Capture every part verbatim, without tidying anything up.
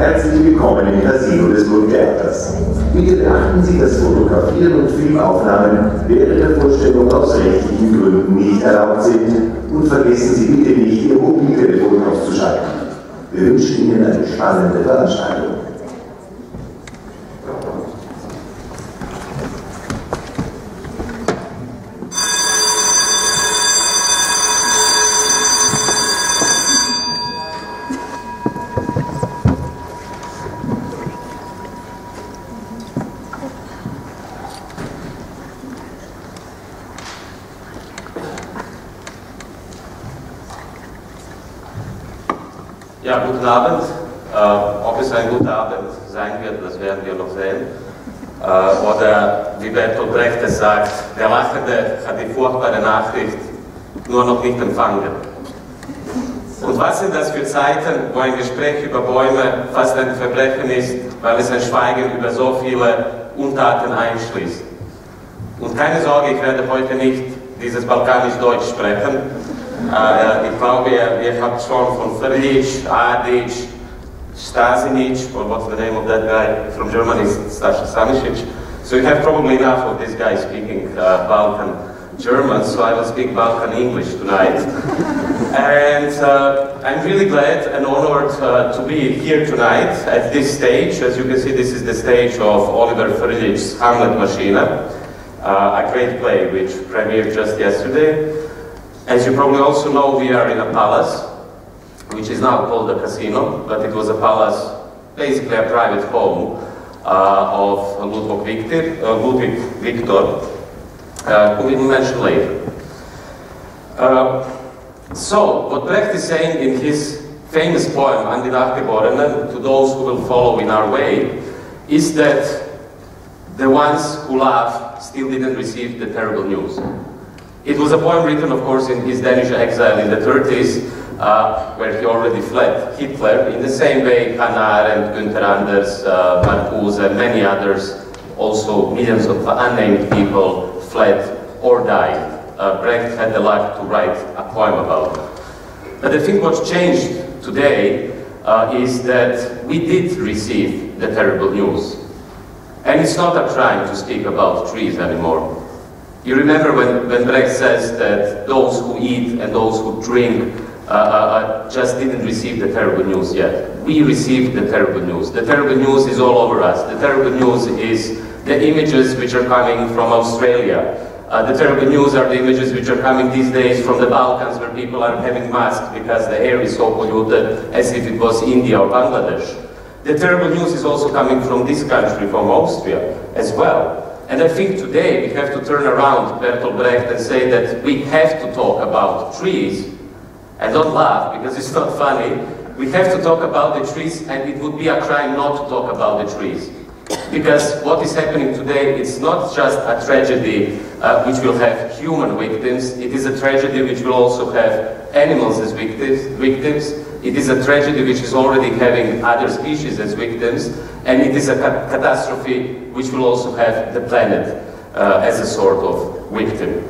Herzlich willkommen im Casino des Theaters. Bitte beachten Sie, dass Fotografieren und Filmaufnahmen während der Vorstellung aus rechtlichen Gründen nicht erlaubt sind und vergessen Sie bitte nicht, Ihr Mobiltelefon auszuschalten. Wir wünschen Ihnen eine spannende Veranstaltung. Abend, äh, ob es ein guter Abend sein wird, das werden wir noch sehen. Äh, oder wie Bertolt Brecht es sagt, der Lachende hat die furchtbare Nachricht nur noch nicht empfangen. Und was sind das für Zeiten, wo ein Gespräch über Bäume fast ein Verbrechen ist, weil es ein Schweigen über so viele Untaten einschließt. Und keine Sorge, ich werde heute nicht dieses balkanisch-deutsch sprechen. Uh, ich glaube, ihr, ihr habt schon von Ferdic, Adic, Stanišić, or what's the name of that guy from Germany, Sascha Stanisic. So you have probably enough of this guy speaking uh, Balkan German, so I will speak Balkan English tonight. and uh, I'm really glad and honored uh, to be here tonight at this stage. As you can see, this is the stage of Oliver Ferdic's Hamlet Machina, uh, a great play which premiered just yesterday. As you probably also know, we are in a palace, which is now called a casino, but it was a palace, basically a private home uh, of Ludwig Victor, uh, Ludwig Victor uh, who we will mention later. Uh, so, what Brecht is saying in his famous poem, An die Nacht Geborenen, to those who will follow in our way, is that the ones who laugh still didn't receive the terrible news. It was a poem written, of course, in his Danish exile in the thirties, uh, where he already fled Hitler. In the same way, Hannah Arendt, Günther Anders, uh, Marcuse, and many others, also millions of unnamed people, fled or died. Uh, Brecht had the luck to write a poem about it. But I think what's changed today uh, is that we did receive the terrible news. And it's not a crime to speak about trees anymore. You remember when, when Brecht says that those who eat and those who drink uh, uh, just didn't receive the terrible news yet. We received the terrible news. The terrible news is all over us. The terrible news is the images which are coming from Australia. Uh, the terrible news are the images which are coming these days from the Balkans, where people are having masks because the air is so polluted, as if it was India or Bangladesh. The terrible news is also coming from this country, from Austria, as well. And I think today we have to turn around Bertolt Brecht and say that we have to talk about trees, and don't laugh because it's not funny, we have to talk about the trees, and it would be a crime not to talk about the trees. Because what is happening today, it's not just a tragedy uh, which will have human victims, it is a tragedy which will also have animals as victims, victims. It is a tragedy which is already having other species as victims, and it is a ca catastrophe which will also have the planet uh, as a sort of victim.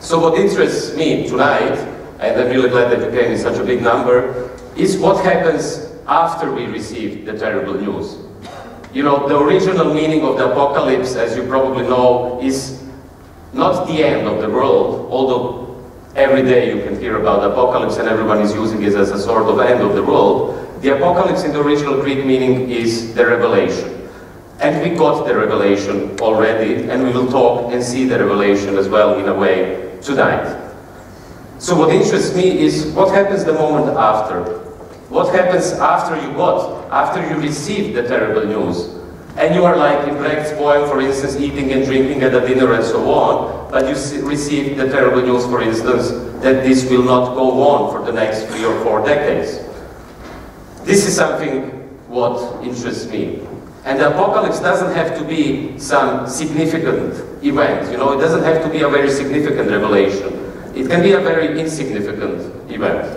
So what interests me tonight, and I'm really glad that you came in such a big number, is what happens after we receive the terrible news. You know, the original meaning of the apocalypse, as you probably know, is not the end of the world, although every day you can hear about the apocalypse and everyone is using it as a sort of end of the world. The apocalypse in the original Greek meaning is the revelation. And we got the revelation already, and we will talk and see the revelation as well in a way tonight. So what interests me is what happens the moment after. What happens after you got, after you received the terrible news. And you are like in Brecht's poem, for instance, eating and drinking at a dinner and so on, but you receive the terrible news, for instance, that this will not go on for the next three or four decades. This is something what interests me. And the apocalypse doesn't have to be some significant event, you know, it doesn't have to be a very significant revelation. It can be a very insignificant event.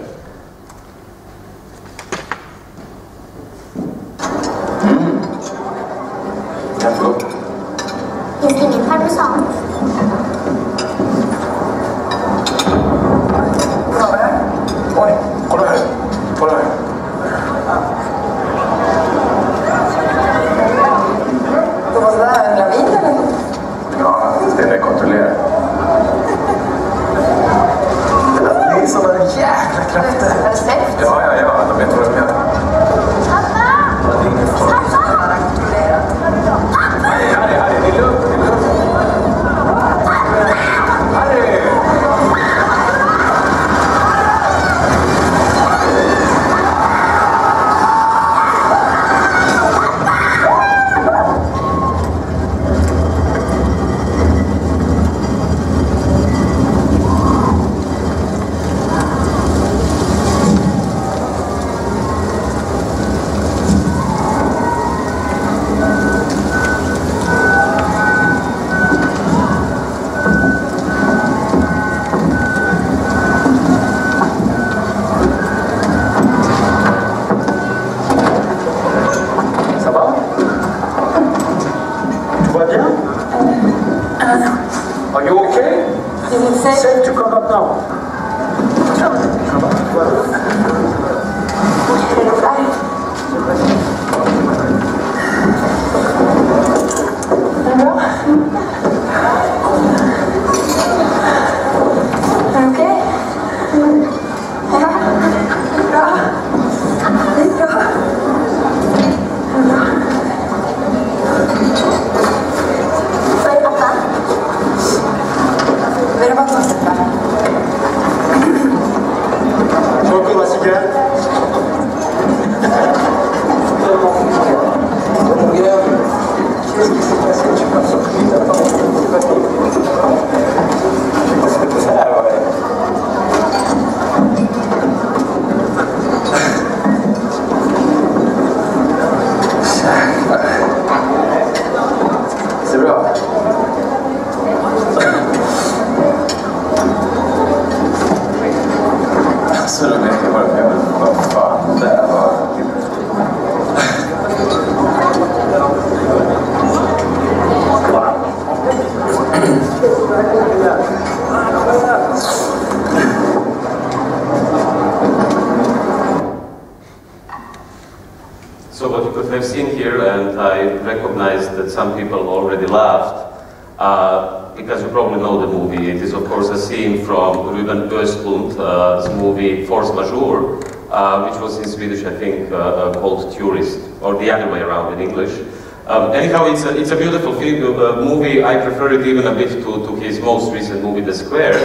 It's a beautiful film, uh, movie. I prefer it even a bit to, to his most recent movie, The Square,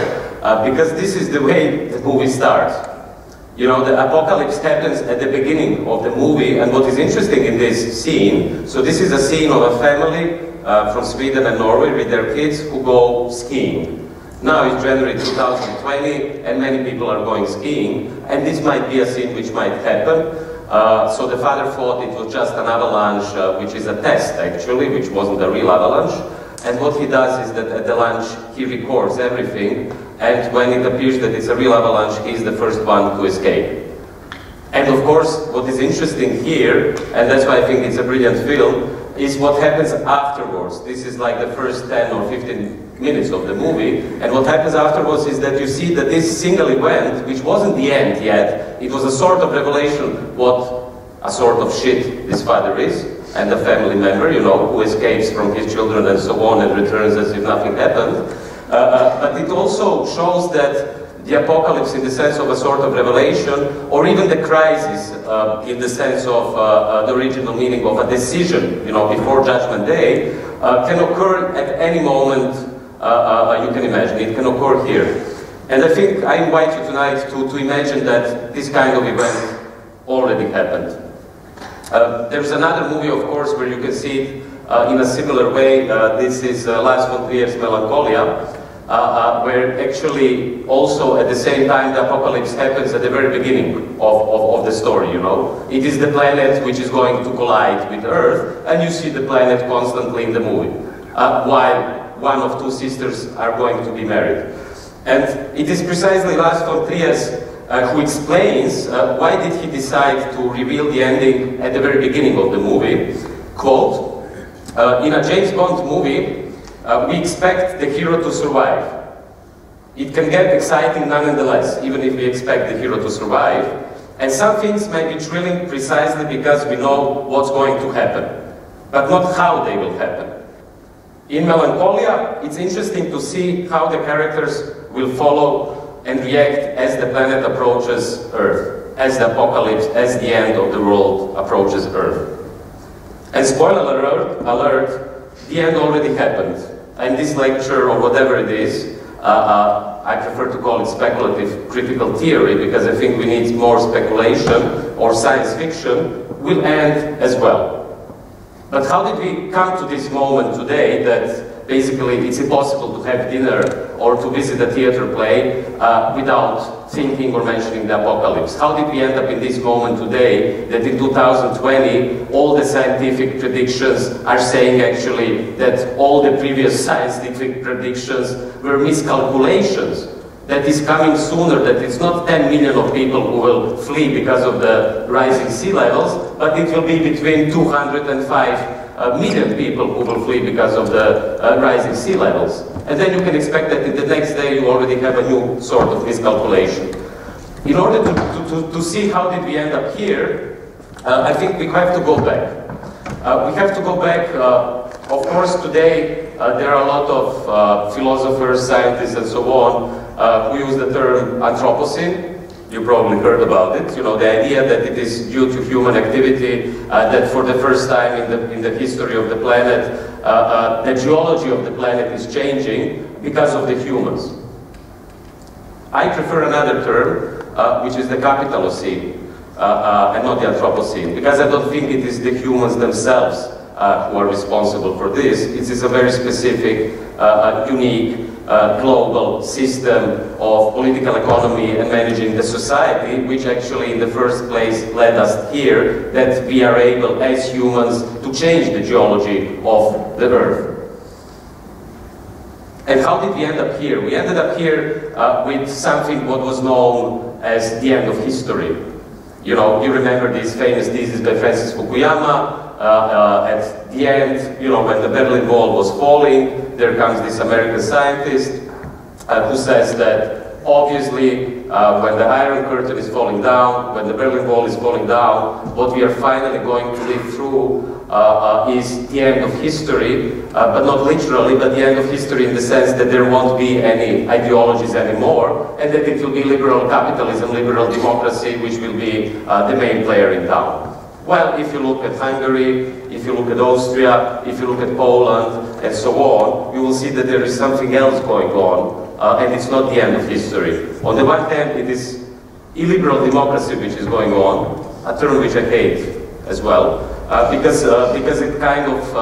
uh, because this is the way the movie starts. You know, the apocalypse happens at the beginning of the movie, and what is interesting in this scene, so this is a scene of a family uh, from Sweden and Norway with their kids who go skiing. Now it's January two thousand twenty, and many people are going skiing, and this might be a scene which might happen. Uh, so the father thought it was just an avalanche, uh, which is a test actually, which wasn't a real avalanche. And what he does is that at the lunch he records everything, and when it appears that it's a real avalanche, he's the first one to escape. And of course, what is interesting here, and that's why I think it's a brilliant film, is what happens afterwards. This is like the first ten or fifteen minutes of the movie, and what happens afterwards is that you see that this single event, which wasn't the end yet, it was a sort of revelation what a sort of shit this father is, and the family member, you know, who escapes from his children and so on and returns as if nothing happened. Uh, but it also shows that the apocalypse in the sense of a sort of revelation, or even the crisis uh, in the sense of uh, uh, the original meaning of a decision, you know, before Judgment Day, uh, can occur at any moment, uh, uh, you can imagine, it can occur here. And I think I invite you tonight to, to imagine that this kind of event already happened. Uh, there's another movie, of course, where you can see it uh, in a similar way. Uh, this is uh, Lars von Trier's Melancholia, uh, uh, where actually also at the same time the apocalypse happens at the very beginning of, of, of the story, you know. It is the planet which is going to collide with Earth, and you see the planet constantly in the movie, uh, while one of two sisters are going to be married. And it is precisely Lars von Trier uh, who explains uh, why did he decide to reveal the ending at the very beginning of the movie. Quote, uh, in a James Bond movie, uh, we expect the hero to survive. It can get exciting nonetheless, even if we expect the hero to survive. And some things may be thrilling precisely because we know what's going to happen, but not how they will happen. In Melancholia, it's interesting to see how the characters will follow and react as the planet approaches Earth, as the apocalypse, as the end of the world approaches Earth. And spoiler alert, alert the end already happened. And this lecture, or whatever it is, uh, uh, I prefer to call it speculative critical theory, because I think we need more speculation, or science fiction will end as well. But how did we come to this moment today that basically it's impossible to have dinner or to visit a theater play uh, without thinking or mentioning the apocalypse? How did we end up in this moment today that in two thousand twenty all the scientific predictions are saying actually that all the previous scientific predictions were miscalculations? That is coming sooner, that it's not ten million of people who will flee because of the rising sea levels, but it will be between two hundred and five million people who will flee because of the uh, rising sea levels. And then you can expect that in the next day you already have a new sort of miscalculation. In order to, to, to see how did we end up here, uh, I think we have to go back. Uh, we have to go back, uh, of course today uh, there are a lot of uh, philosophers, scientists and so on, Uh, who use the term Anthropocene. You probably heard about it, you know, the idea that it is due to human activity, uh, that for the first time in the, in the history of the planet, uh, uh, the geology of the planet is changing because of the humans. I prefer another term, uh, which is the Capitalocene, uh, uh, uh, and not the Anthropocene, because I don't think it is the humans themselves uh, who are responsible for this. It is a very specific, uh, unique, uh, global system of political economy and managing the society, which actually in the first place led us here, that we are able as humans to change the geology of the Earth. And how did we end up here? We ended up here uh, with something what was known as the end of history. You know, you remember this famous thesis by Francis Fukuyama, uh, uh, at the end, you know, when the Berlin Wall was falling, there comes this American scientist uh, who says that obviously uh, when the Iron Curtain is falling down, when the Berlin Wall is falling down, what we are finally going to live through Uh, uh, is the end of history, uh, but not literally, but the end of history in the sense that there won't be any ideologies anymore, and that it will be liberal capitalism, liberal democracy, which will be uh, the main player in town. Well, if you look at Hungary, if you look at Austria, if you look at Poland, and so on, you will see that there is something else going on, uh, and it's not the end of history. On the one hand, it is illiberal democracy which is going on, a term which I hate as well, Uh, because, uh, because it kind of uh, uh,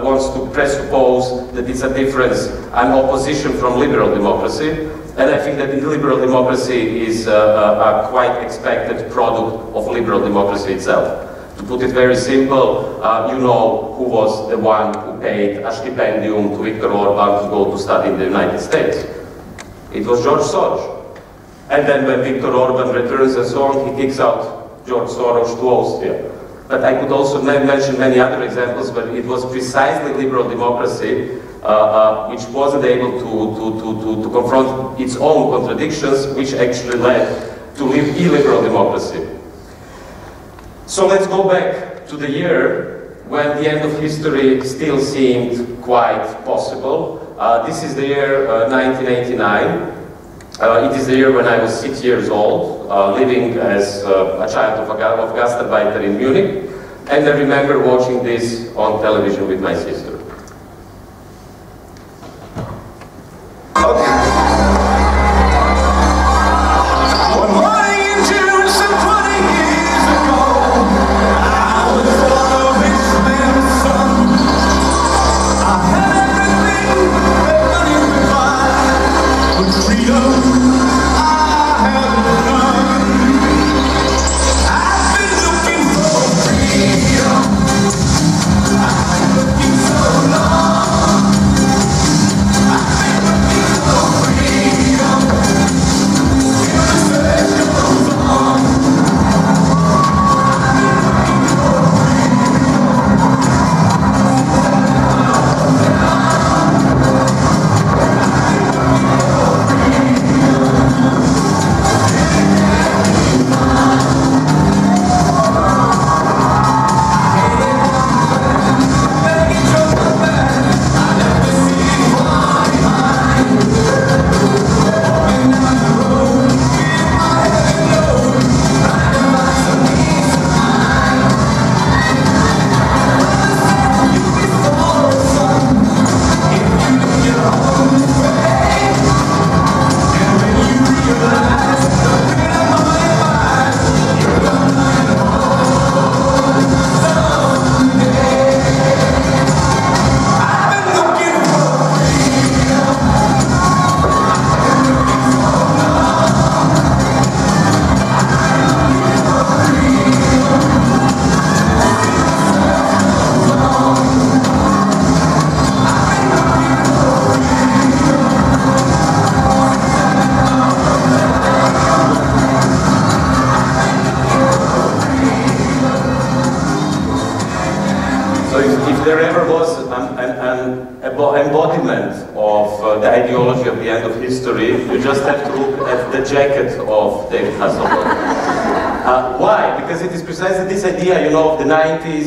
wants to presuppose that it's a difference, an opposition from liberal democracy. And I think that liberal democracy is uh, a, a quite expected product of liberal democracy itself. To put it very simple, uh, you know who was the one who paid a stipendium to Viktor Orbán to go to study in the United States. It was George Soros. And then when Viktor Orbán returns and so on, he kicks out George Soros to Austria. But I could also mention many other examples where it was precisely liberal democracy uh, uh, which wasn't able to, to, to, to, to confront its own contradictions, which actually led to illiberal democracy. So let's go back to the year when the end of history still seemed quite possible. Uh, this is the year uh, nineteen eighty-nine. Uh, it is the year when I was six years old, uh, living as uh, a child of a of Gastarbeiter in Munich, and I remember watching this on television with my sister.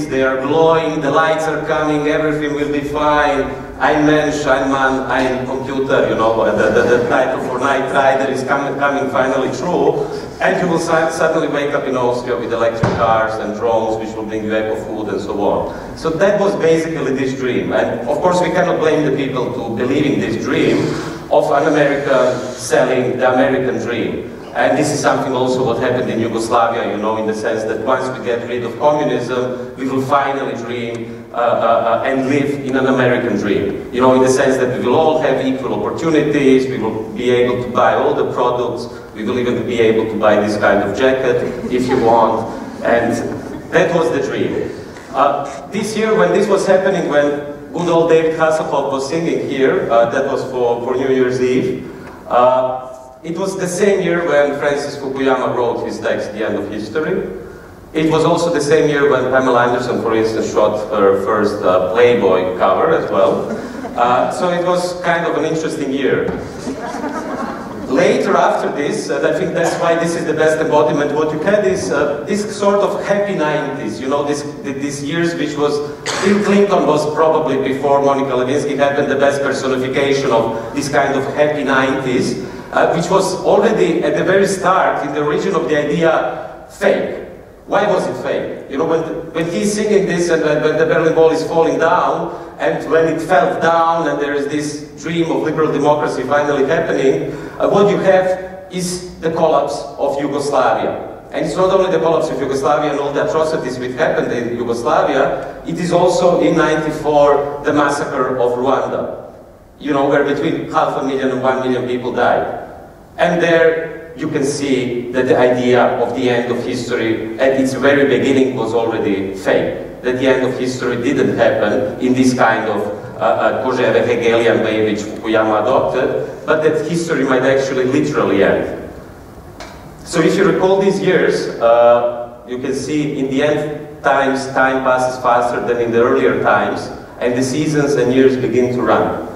They are glowing, the lights are coming, everything will be fine. I'm Mensch, I'm man, I'm computer, you know, the, the, the title for Night Rider is coming, coming finally true. And you will suddenly wake up in Austria with electric cars and drones which will bring you eco-food and so on. So that was basically this dream. And of course we cannot blame the people to believe in this dream of an American selling the American dream. And this is something also what happened in Yugoslavia, you know, in the sense that once we get rid of communism, we will finally dream uh, uh, and live in an American dream. You know, in the sense that we will all have equal opportunities, we will be able to buy all the products, we will even be able to buy this kind of jacket if you want. And that was the dream. Uh, this year, when this was happening, when good old David Hasselhoff was singing here, uh, that was for, for New Year's Eve, uh, it was the same year when Francis Fukuyama wrote his text, The End of History. It was also the same year when Pamela Anderson, for instance, shot her first uh, Playboy cover as well. Uh, so it was kind of an interesting year. Later, after this, and I think that's why this is the best embodiment, what you had is uh, this sort of happy nineties, you know, this, these years which was, Bill Clinton was probably, before Monica Lewinsky happened, the best personification of this kind of happy nineties. Uh, which was already at the very start in the origin of the idea fake. Why was it fake? You know, when, the, when he's singing this and when, when the Berlin Wall is falling down and when it fell down and there is this dream of liberal democracy finally happening, uh, what you have is the collapse of Yugoslavia. And it's not only the collapse of Yugoslavia and all the atrocities which happened in Yugoslavia, it is also in ninety-four the massacre of Rwanda. You know, where between half a million and one million people died. And there you can see that the idea of the end of history at its very beginning was already fake. That the end of history didn't happen in this kind of uh, Kojève Hegelian way which Fukuyama adopted, but that history might actually literally end. So if you recall these years, uh, you can see in the end times, time passes faster than in the earlier times, and the seasons and years begin to run.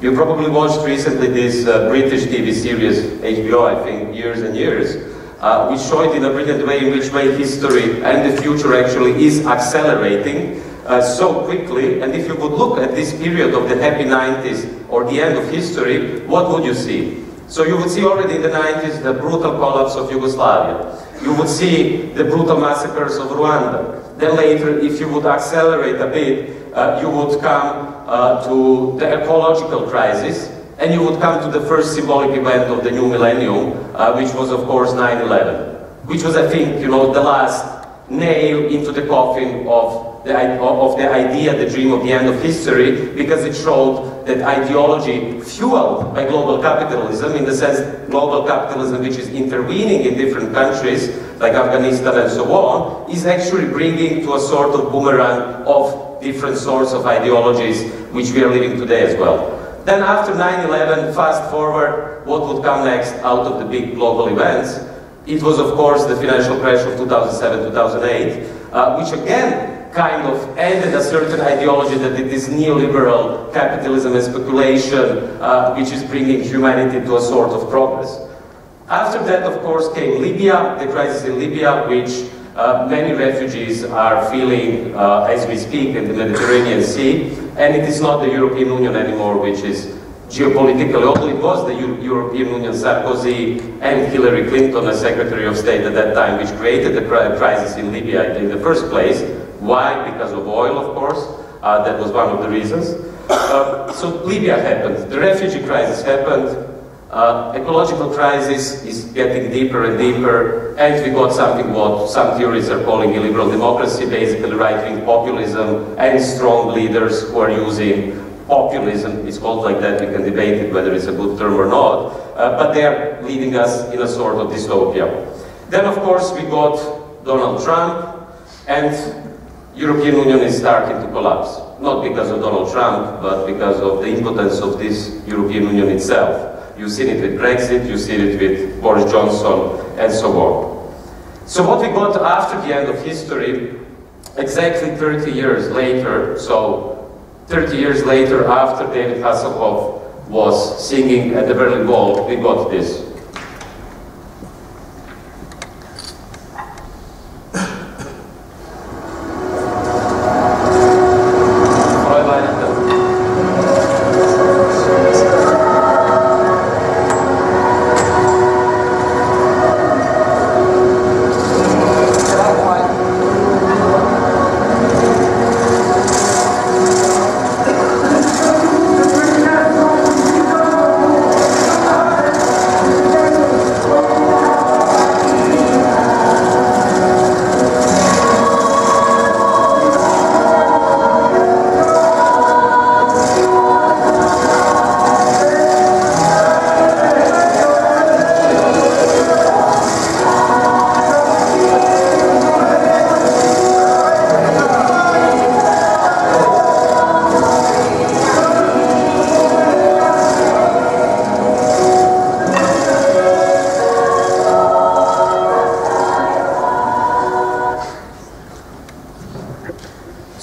You probably watched recently this uh, British T V series, H B O, I think, Years and Years, uh, which showed in a brilliant way in which way history and the future actually is accelerating uh, so quickly. And if you would look at this period of the happy nineties or the end of history, what would you see? So you would see already in the nineties the brutal collapse of Yugoslavia. You would see the brutal massacres of Rwanda. Then later, if you would accelerate a bit, Uh, you would come uh, to the ecological crisis, and you would come to the first symbolic event of the new millennium, uh, which was, of course, nine eleven, which was, I think, you know, the last nail into the coffin of the, of the idea, the dream of the end of history, because it showed that ideology fueled by global capitalism, in the sense global capitalism which is intervening in different countries, like Afghanistan and so on, is actually bringing to a sort of boomerang of different sorts of ideologies which we are living today as well. Then after nine eleven, fast forward, what would come next out of the big global events? It was, of course, the financial crash of two thousand seven two thousand eight, uh, which again kind of ended a certain ideology that it is neoliberal capitalism and speculation, uh, which is bringing humanity to a sort of progress. After that, of course, came Libya, the crisis in Libya, which Uh, many refugees are feeling uh, as we speak in the Mediterranean Sea, and it is not the European Union anymore, which is geopolitically, although it was the Euro European Union, Sarkozy and Hillary Clinton as Secretary of State at that time, which created the crisis in Libya in the first place. Why? Because of oil, of course. Uh, that was one of the reasons. Uh, so Libya happened, the refugee crisis happened. Uh, ecological crisis is getting deeper and deeper, and we got something what some theorists are calling illiberal democracy, basically right-wing populism and strong leaders who are using populism. It's called like that, we can debate it whether it's a good term or not, uh, but they are leading us in a sort of dystopia. Then, of course, we got Donald Trump, and European Union is starting to collapse. Not because of Donald Trump, but because of the impotence of this European Union itself. You've seen it with Brexit, you've seen it with Boris Johnson, and so on. So what we got after the end of history, exactly thirty years later, so thirty years later, after David Hasselhoff was singing at the Berlin Wall, we got this.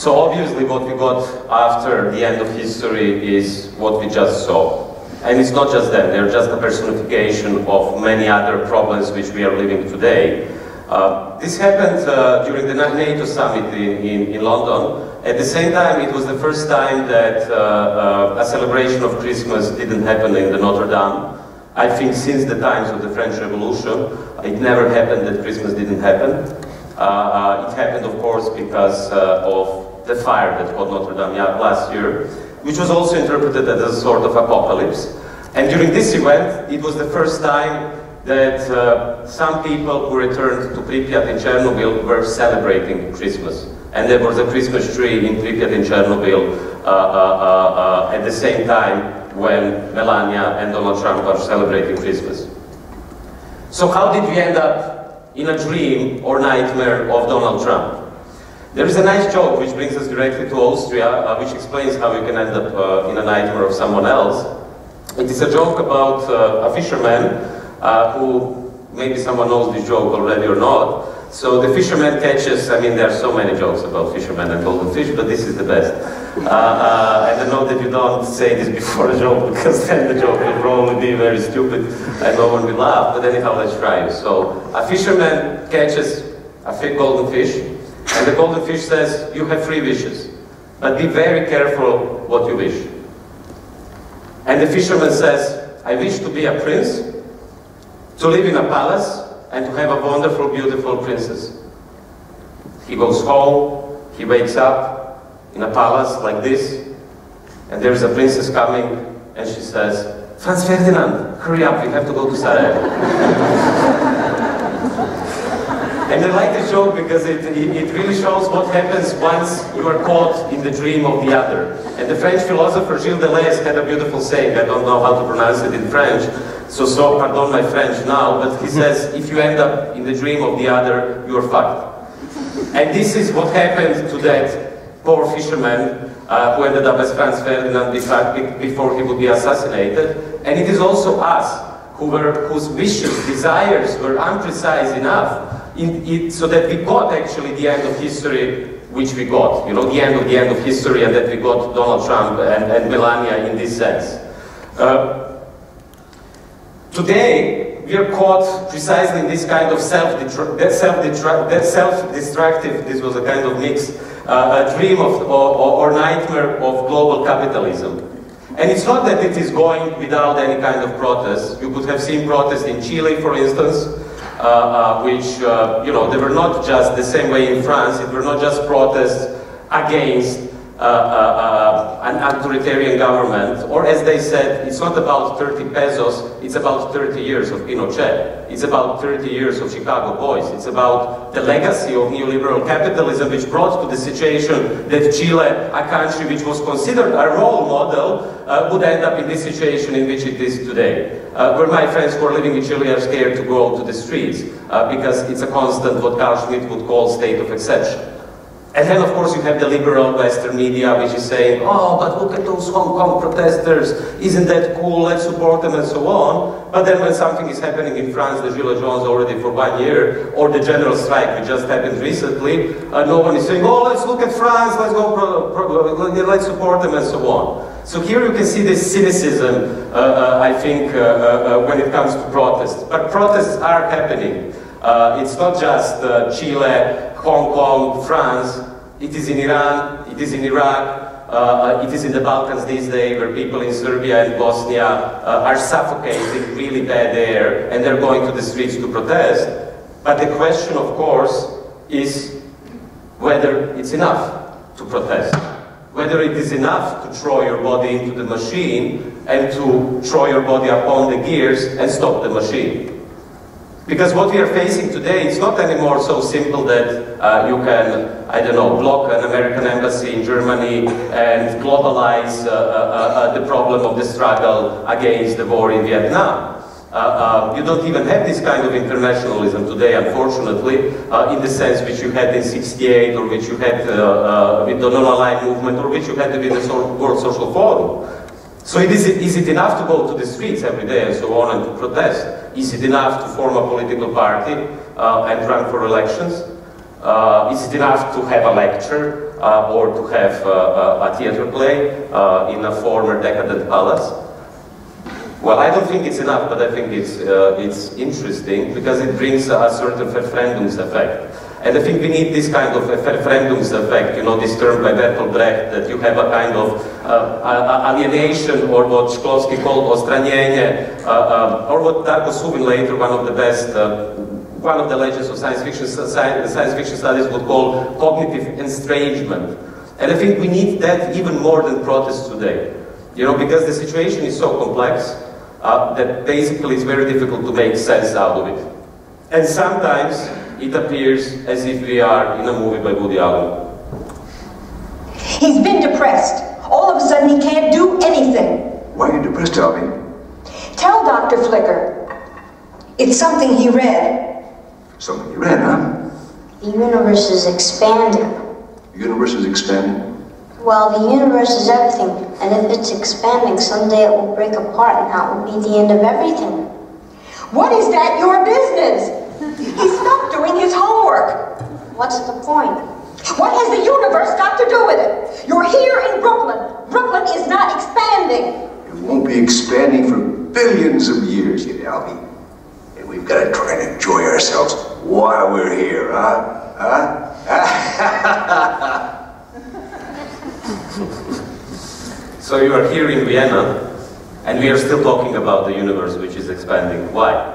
So obviously what we got after the end of history is what we just saw. And it's not just that, they're just a personification of many other problems which we are living today. Uh, this happened uh, during the NATO summit in, in, in London. At the same time, it was the first time that uh, uh, a celebration of Christmas didn't happen in the Notre Dame. I think since the times of the French Revolution, it never happened that Christmas didn't happen. Uh, uh, it happened, of course, because uh, of the fire that caught Notre Dame last year, which was also interpreted as a sort of apocalypse. And during this event, it was the first time that uh, some people who returned to Pripyat in Chernobyl were celebrating Christmas. And there was a Christmas tree in Pripyat in Chernobyl uh, uh, uh, uh, at the same time when Melania and Donald Trump are celebrating Christmas. So how did we end up in a dream or nightmare of Donald Trump? There is a nice joke which brings us directly to Austria, uh, which explains how you can end up uh, in a nightmare of someone else. It is a joke about uh, a fisherman Uh, who, maybe someone knows this joke already or not. So the fisherman catches, I mean there are so many jokes about fishermen and golden fish, but this is the best. Uh, uh, and I know that you don't say this before a joke, because then the joke will probably be very stupid and no one will laugh, but anyhow let's try it. So a fisherman catches a golden fish, and the golden fish says, you have three wishes, but be very careful what you wish. And the fisherman says, I wish to be a prince, to live in a palace, and to have a wonderful, beautiful princess. He goes home, he wakes up in a palace like this, and there is a princess coming, and she says, Franz Ferdinand, hurry up, we have to go to Sarajevo. And I like the joke because it, it, it really shows what happens once you are caught in the dream of the other. And the French philosopher Gilles Deleuze had a beautiful saying, I don't know how to pronounce it in French, So, so, pardon my French now, but he says, if you end up in the dream of the other, you're fucked. And this is what happened to that poor fisherman uh, who ended up as Franz Ferdinand before he would be assassinated. And it is also us, who were, whose wishes, desires were imprecise enough, in, it, so that we got actually the end of history, which we got, you know, the end of the end of history, and that we got Donald Trump and, and Melania in this sense. Uh, Today, we are caught precisely in this kind of self-destructive, self this was a kind of mix, uh, a dream of, or, or nightmare of global capitalism. And it's not that it is going without any kind of protest. You could have seen protests in Chile, for instance, uh, uh, which, uh, you know, they were not just the same way in France, it were not just protests against Uh, uh, uh, an authoritarian government, or as they said, it's not about thirty pesos, it's about thirty years of Pinochet, it's about thirty years of Chicago Boys, it's about the legacy of neoliberal capitalism which brought to the situation that Chile, a country which was considered a role model, uh, would end up in this situation in which it is today, uh, where my friends who are living in Chile are scared to go out to the streets, uh, because it's a constant what Carl Schmitt would call state of exception. And then, of course, you have the liberal Western media, which is saying, oh, but look at those Hong Kong protesters, isn't that cool, let's support them, and so on. But then when something is happening in France, the Gilets jaunes already for one year, or the general strike, which just happened recently, uh, no one is saying, oh, let's look at France, let's, go pro pro let's support them, and so on. So here you can see this cynicism, uh, uh, I think, uh, uh, when it comes to protests. But protests are happening. Uh, it's not just uh, Chile, Hong Kong, France, it is in Iran, it is in Iraq, uh, it is in the Balkans these days, where people in Serbia and Bosnia uh, are suffocating really bad air, and they're going to the streets to protest. But the question, of course, is whether it's enough to protest. Whether it is enough to throw your body into the machine, and to throw your body upon the gears and stop the machine. Because what we are facing today is not anymore so simple that uh, you can, I don't know, block an American embassy in Germany and globalize uh, uh, uh, the problem of the struggle against the war in Vietnam. Uh, uh, you don't even have this kind of internationalism today, unfortunately, uh, in the sense which you had in sixty-eight, or which you had uh, uh, with the non-aligned movement, or which you had with the World Social Forum. So it is, is it enough to go to the streets every day and so on and to protest? Is it enough to form a political party uh, and run for elections? Uh, is it enough to have a lecture? uh, or to have uh, a theater play uh, in a former decadent palace? Well, I don't think it's enough, but I think it's, uh, it's interesting because it brings a certain referendums effect. And I think we need this kind of referendums effect, you know, this term by Bertolt Brecht, that you have a kind of uh, alienation, or what Shklovsky called ostranjenje, uh, um, or what Darko Subin later, one of the best, uh, one of the legends of science fiction, science fiction studies would call cognitive estrangement. And I think we need that even more than protests today. You know, because the situation is so complex uh, that basically it's very difficult to make sense out of it. And sometimes it appears as if we are in a movie by Woody Allen. He's been depressed. All of a sudden he can't do anything. Why are you depressed, Alvy? Tell Doctor Flicker. It's something he read. Something you read, huh? The universe is expanding. The universe is expanding? Well, the universe is everything, and if it's expanding, someday it will break apart, and that will be the end of everything. What is that your business? He stopped doing his homework. What's the point? What has the universe got to do with it? You're here in Brooklyn. Brooklyn is not expanding. It won't be expanding for billions of years, you know, and we've got to try and enjoy ourselves while we're here, huh? Huh? Huh? So you are here in Vienna, and we are still talking about the universe which is expanding. Why?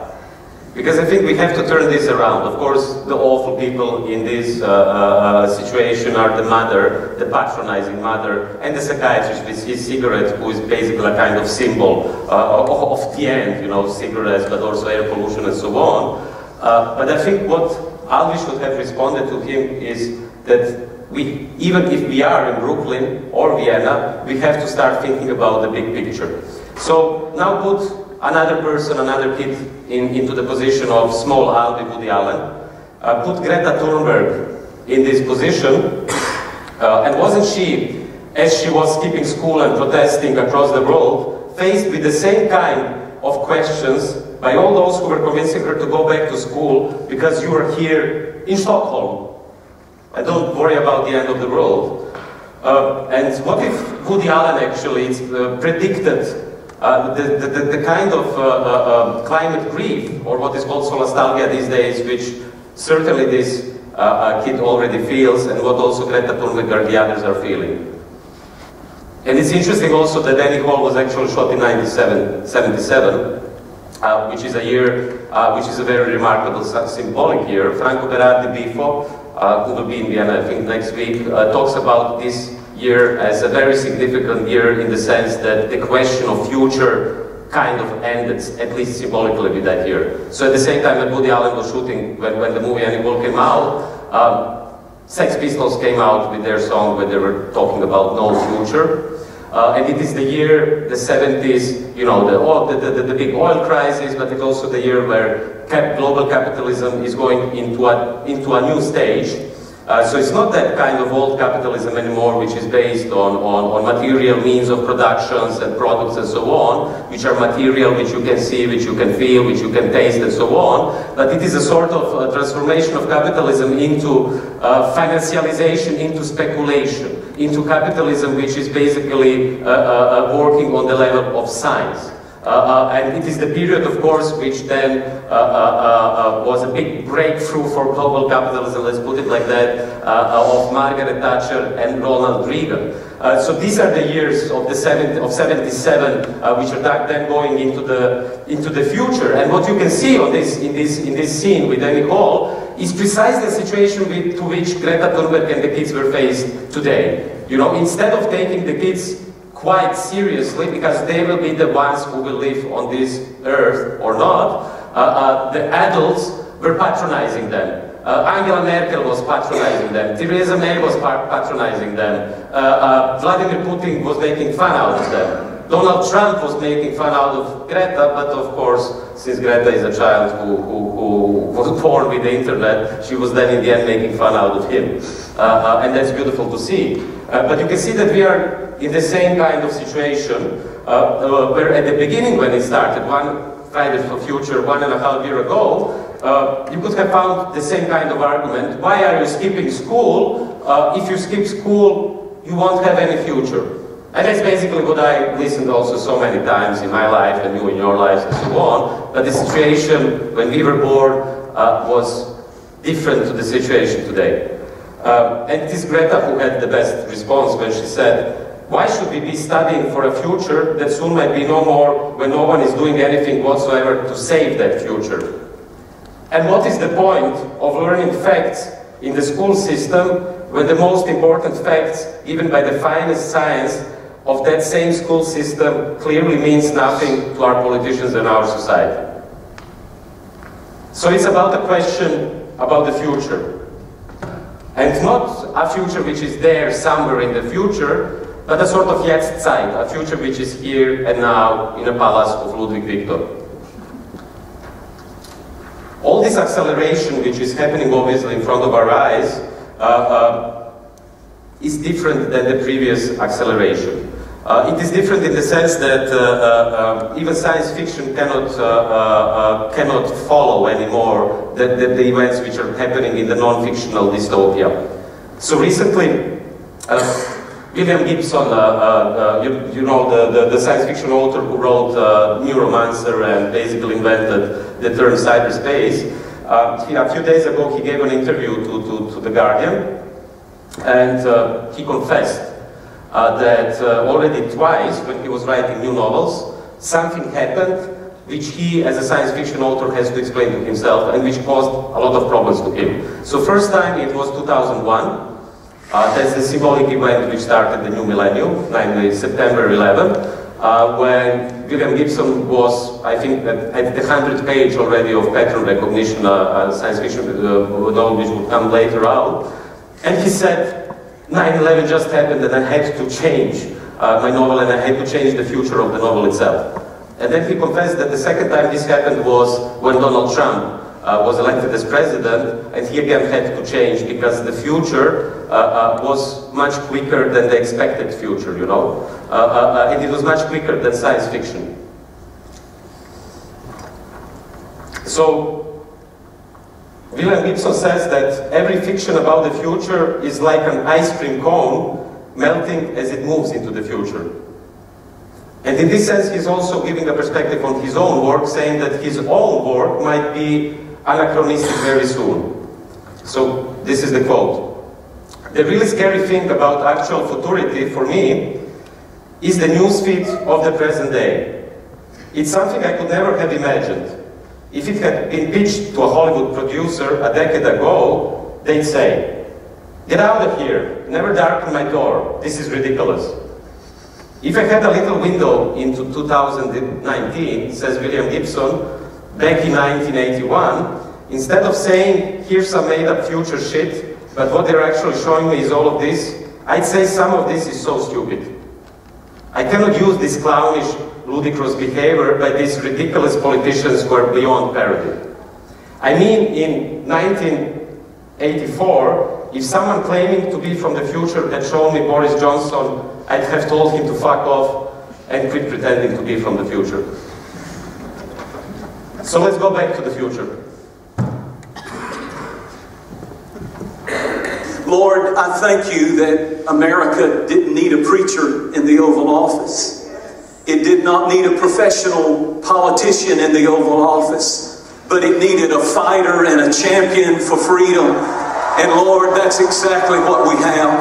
Because I think we have to turn this around. Of course, the awful people in this uh, uh, situation are the mother, the patronizing mother, and the psychiatrist with his cigarette, who is basically a kind of symbol uh, of, of the end, you know, cigarettes, but also air pollution and so on. Uh, but I think what Alvy should have responded to him is that we, even if we are in Brooklyn or Vienna, we have to start thinking about the big picture. So now put another person, another kid in, into the position of small Alvy Woody Allen. Uh, put Greta Thunberg in this position. Uh, and wasn't she, as she was skipping school and protesting across the world, faced with the same kind of questions by all those who were convincing her to go back to school because you were here in Stockholm? I don't worry about the end of the world. Uh, and what if Woody Allen actually uh, predicted uh, the, the, the kind of uh, uh, climate grief, or what is called solastalgia these days, which certainly this uh, uh, kid already feels, and what also Greta Thunberg and the others are feeling. And it's interesting also that Annie Hall was actually shot in nineteen seventy-seven. Uh, which is a year, uh, which is a very remarkable symbolic year. Franco Berardi Bifo, uh, who will be in Vienna I think next week, uh, talks about this year as a very significant year in the sense that the question of future kind of ended, at least symbolically, with that year. So at the same time that Woody Allen was shooting, when, when the movie Hannibal came out, um, Sex Pistols came out with their song where they were talking about no future. Uh, and it is the year, the seventies, you know, the, oil, the, the, the big oil crisis, but it's also the year where cap global capitalism is going into a, into a new stage. Uh, so it's not that kind of old capitalism anymore, which is based on, on, on material means of productions and products and so on, which are material, which you can see, which you can feel, which you can taste and so on. But it is a sort of a transformation of capitalism into uh, financialization, into speculation, into capitalism which is basically uh, uh, working on the level of science. Uh, uh, and it is the period, of course, which then uh, uh, uh, was a big breakthrough for global capitalism, let's put it like that, uh, of Margaret Thatcher and Ronald Reagan. Uh, so these are the years of the seventy, of seventy-seven, uh, which are then going into the into the future. And what you can see on this in this in this scene with Annie Hall is precisely the situation with, to which Greta Thunberg and the kids were faced today. You know, instead of taking the kids quite seriously, because they will be the ones who will live on this earth or not, uh, uh, the adults were patronizing them. Uh, Angela Merkel was patronizing them, Theresa May was patronizing them, uh, uh, Vladimir Putin was making fun out of them, Donald Trump was making fun out of Greta, but of course, since Greta is a child who, who, who was born with the internet, she was then in the end making fun out of him. Uh, uh, and that's beautiful to see. Uh, but you can see that we are in the same kind of situation, uh, where at the beginning when it started, one Fridays for Future, one and a half year ago, uh, you could have found the same kind of argument. Why are you skipping school? uh, if you skip school, you won't have any future. And that's basically what I listened also so many times in my life and you in your life and so on. But the situation when we were born uh, was different to the situation today. Uh, and it is Greta who had the best response when she said, why should we be studying for a future that soon might be no more when no one is doing anything whatsoever to save that future? And what is the point of learning facts in the school system when the most important facts given by the finest science of that same school system clearly means nothing to our politicians and our society? So it's about a question about the future. And not a future which is there somewhere in the future, but a sort of Jetztzeit, a future which is here and now in a palace of Ludwig Victor. All this acceleration which is happening obviously in front of our eyes uh, uh, is different than the previous acceleration. Uh, it is different in the sense that uh, uh, uh, even science fiction cannot, uh, uh, cannot follow anymore the, the, the events which are happening in the non-fictional dystopia. So recently, uh, William Gibson, uh, uh, you, you know, the, the, the science fiction author who wrote uh, Neuromancer and basically invented the term cyberspace, uh, he, a few days ago he gave an interview to, to, to The Guardian, and uh, he confessed Uh, that uh, already twice, when he was writing new novels, something happened which he, as a science fiction author, has to explain to himself and which caused a lot of problems to him. So first time it was two thousand one, uh, that's the symbolic event which started the new millennium, namely September eleventh, uh, when William Gibson was, I think, at, at the hundredth page already of pattern recognition, uh, uh, science fiction novel uh, which would come later out, and he said, nine eleven just happened and I had to change uh, my novel and I had to change the future of the novel itself. And then he confessed that the second time this happened was when Donald Trump uh, was elected as president, and he again had to change because the future uh, uh, was much quicker than the expected future, you know. Uh, uh, uh, and it was much quicker than science fiction. So, William Gibson says that every fiction about the future is like an ice cream cone melting as it moves into the future. And in this sense, he's also giving a perspective on his own work, saying that his own work might be anachronistic very soon. So, this is the quote. The really scary thing about actual futurity, for me, is the newsfeed of the present day. It's something I could never have imagined. If it had been pitched to a Hollywood producer a decade ago, they'd say, get out of here, never darken my door, this is ridiculous. If I had a little window into two thousand nineteen, says William Gibson, back in nineteen eighty-one, instead of saying, here's some made-up future shit, but what they're actually showing me is all of this, I'd say some of this is so stupid. I cannot use this clownish, ludicrous behavior by these ridiculous politicians who are beyond parody. I mean, in nineteen eighty-four, if someone claiming to be from the future had shown me Boris Johnson, I'd have told him to fuck off and quit pretending to be from the future. So let's go back to the future. Lord, I thank you that America didn't need a preacher in the Oval Office. It did not need a professional politician in the Oval Office, but it needed a fighter and a champion for freedom. And Lord, that's exactly what we have.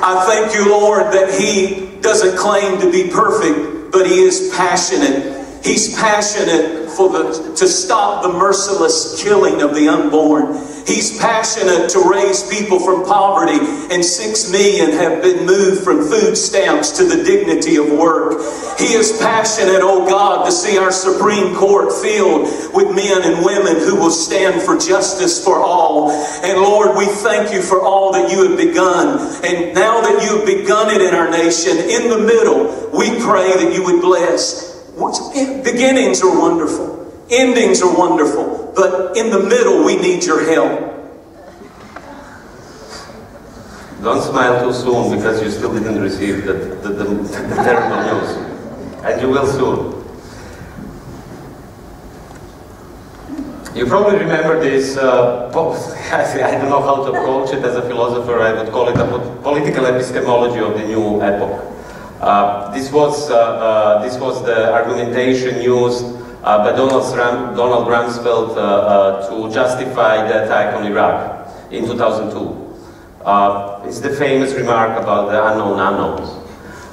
I thank you, Lord, that he doesn't claim to be perfect, but he is passionate. He's passionate for the, to stop the merciless killing of the unborn. He's passionate to raise people from poverty, and six million have been moved from food stamps to the dignity of work. He is passionate, oh God, to see our Supreme Court filled with men and women who will stand for justice for all. And Lord, we thank you for all that you have begun. And now that you have begun it in our nation, in the middle, we pray that you would bless. Beginnings are wonderful. Endings are wonderful. But in the middle, we need your help. Don't smile too soon, because you still didn't receive the, the, the, the terrible news. And you will soon. You probably remember this, uh, I don't know how to approach it as a philosopher, I would call it a political epistemology of the new epoch. Uh, this was, uh, uh, this was the argumentation used uh, by Donald, Trump, Donald Rumsfeld uh, uh, to justify the attack on Iraq in two thousand two. Uh, it's the famous remark about the unknown unknowns.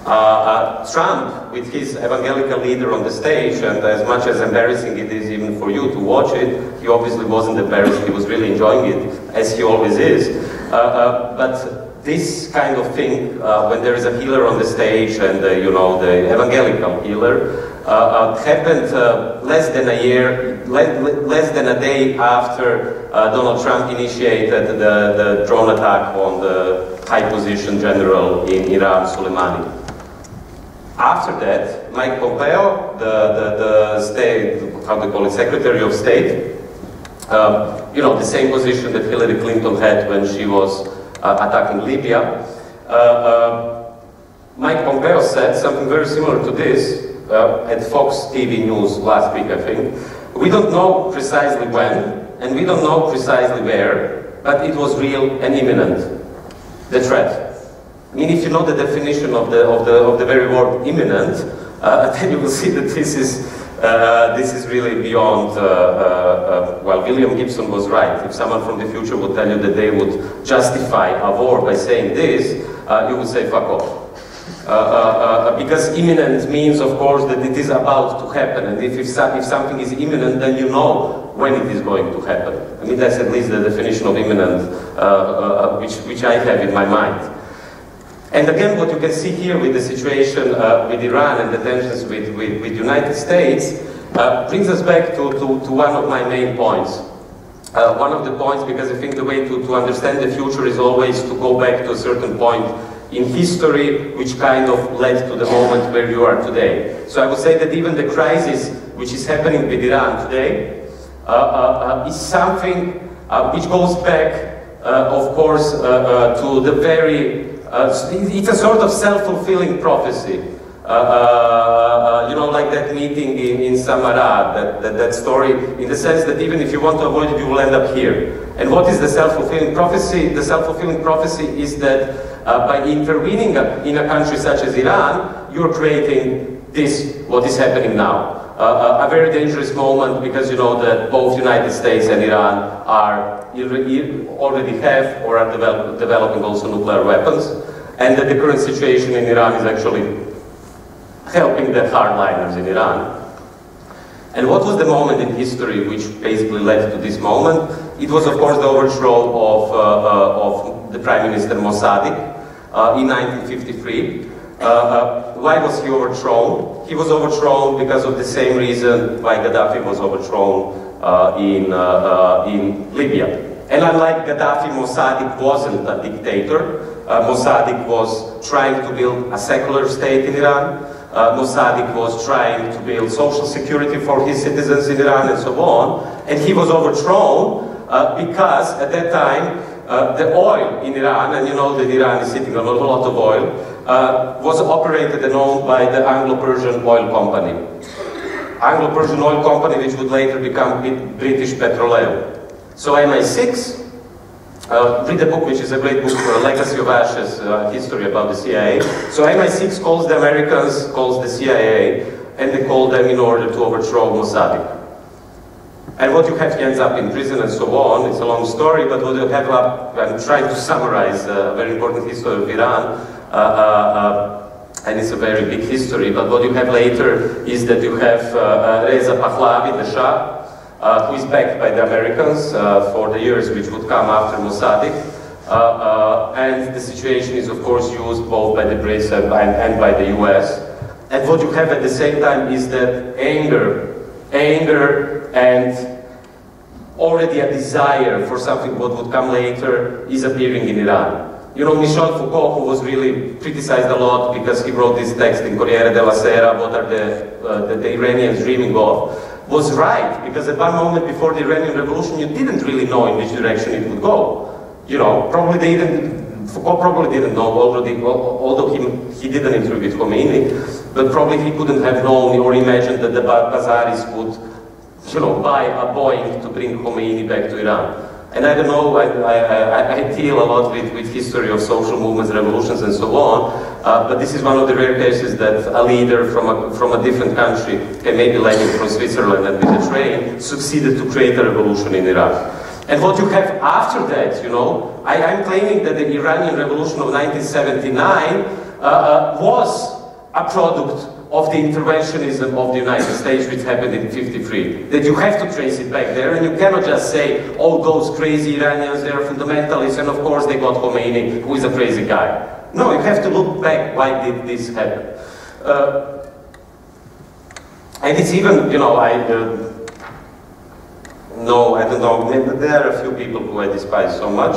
Uh, uh, Trump, with his evangelical leader on the stage, and as much as embarrassing it is even for you to watch it, he obviously wasn't embarrassed, he was really enjoying it, as he always is. Uh, uh, but this kind of thing, uh, when there is a healer on the stage, and uh, you know, the evangelical healer, uh, uh, happened uh, less than a year, le le less than a day after uh, Donald Trump initiated the, the drone attack on the high position general in Iran, Soleimani. After that, Mike Pompeo, the, the, the state, how do you call it, Secretary of State, um, you know, the same position that Hillary Clinton had when she was uh, attacking Libya. Uh, uh, Mike Pompeo said something very similar to this uh, at Fox T V News last week, I think. We don't know precisely when, and we don't know precisely where, but it was real and imminent, the threat. I mean, if you know the definition of the of the of the very word imminent, uh, then you will see that this is uh, this is really beyond. Uh, uh, uh, well, William Gibson was right. If someone from the future would tell you that they would justify a war by saying this, uh, you would say fuck off, uh, uh, uh, because imminent means, of course, that it is about to happen. And if if, so, if something is imminent, then you know when it is going to happen. I mean, that's at least the definition of imminent, uh, uh, which which I have in my mind. And again, what you can see here with the situation uh, with Iran and the tensions with with, with United States uh, brings us back to, to, to one of my main points. Uh, one of the points, because I think the way to, to understand the future is always to go back to a certain point in history, which kind of led to the moment where you are today. So I would say that even the crisis which is happening with Iran today uh, uh, uh, is something uh, which goes back, uh, of course, uh, uh, to the very Uh, it's a sort of self-fulfilling prophecy, uh, uh, you know, like that meeting in, in Samarra, that, that, that story, in the sense that even if you want to avoid it, you will end up here. And what is the self-fulfilling prophecy? The self-fulfilling prophecy is that uh, by intervening in a country such as Iran, you're creating this, what is happening now. Uh, a very dangerous moment, because you know that both United States and Iran are already have or are develop developing also nuclear weapons, and that the current situation in Iran is actually helping the hardliners in Iran. And what was the moment in history which basically led to this moment? It was, of course, the overthrow of, uh, uh, of the Prime Minister Mossadegh uh, in nineteen fifty-three. Uh, uh, why was he overthrown? He was overthrown because of the same reason why Gaddafi was overthrown uh, in, uh, uh, in Libya. And unlike Gaddafi, Mossadegh wasn't a dictator. Uh, Mossadegh was trying to build a secular state in Iran. Uh, Mossadegh was trying to build social security for his citizens in Iran and so on. And he was overthrown uh, because at that time Uh, the oil in Iran, and you know that Iran is sitting on a lot of oil, uh, was operated and owned by the Anglo-Persian Oil Company. Anglo-Persian Oil Company, which would later become British Petroleum. So M I six, uh, read the book, which is a great book for a legacy of ashes, uh, history about the C I A. So M I six calls the Americans, calls the C I A, and they call them in order to overthrow Mossadegh. And what you have, he ends up in prison and so on. It's a long story, but what you have up, I'm trying to summarize a very important history of Iran, uh, uh, uh, and it's a very big history, but what you have later is that you have uh, Reza Pahlavi, the Shah, uh, who is backed by the Americans uh, for the years which would come after Mossadegh. Uh, uh, and the situation is, of course, used both by the Brits and by, and by the U S. And what you have at the same time is that anger, anger and already a desire for something what would come later is appearing in Iran. You know, Michel Foucault, who was really criticized a lot because he wrote this text in Corriere della Sera, what are the, uh, the, the Iranians dreaming of, was right, because at one moment before the Iranian Revolution you didn't really know in which direction it would go. You know, probably they didn't, Foucault probably didn't know, already, although he, he did an interview with Khomeini, but probably he couldn't have known or imagined that the Bazaris would Shouldn't buy a Boeing to bring Khomeini back to Iran. And I don't know, I, I, I deal a lot with, with history of social movements, revolutions and so on, uh, but this is one of the rare cases that a leader from a, from a different country, and maybe like from Switzerland and with a train, succeeded to create a revolution in Iran. And what you have after that, you know, I, I'm claiming that the Iranian Revolution of nineteen seventy-nine uh, uh, was a product of the interventionism of the United States, which happened in fifty-three, that you have to trace it back there, and you cannot just say, all those crazy Iranians, they are fundamentalists, and of course they got Khomeini, who is a crazy guy. No, you have to look back, why did this happen? Uh, and it's even, you know, I uh, no, I don't know, there are a few people who I despise so much,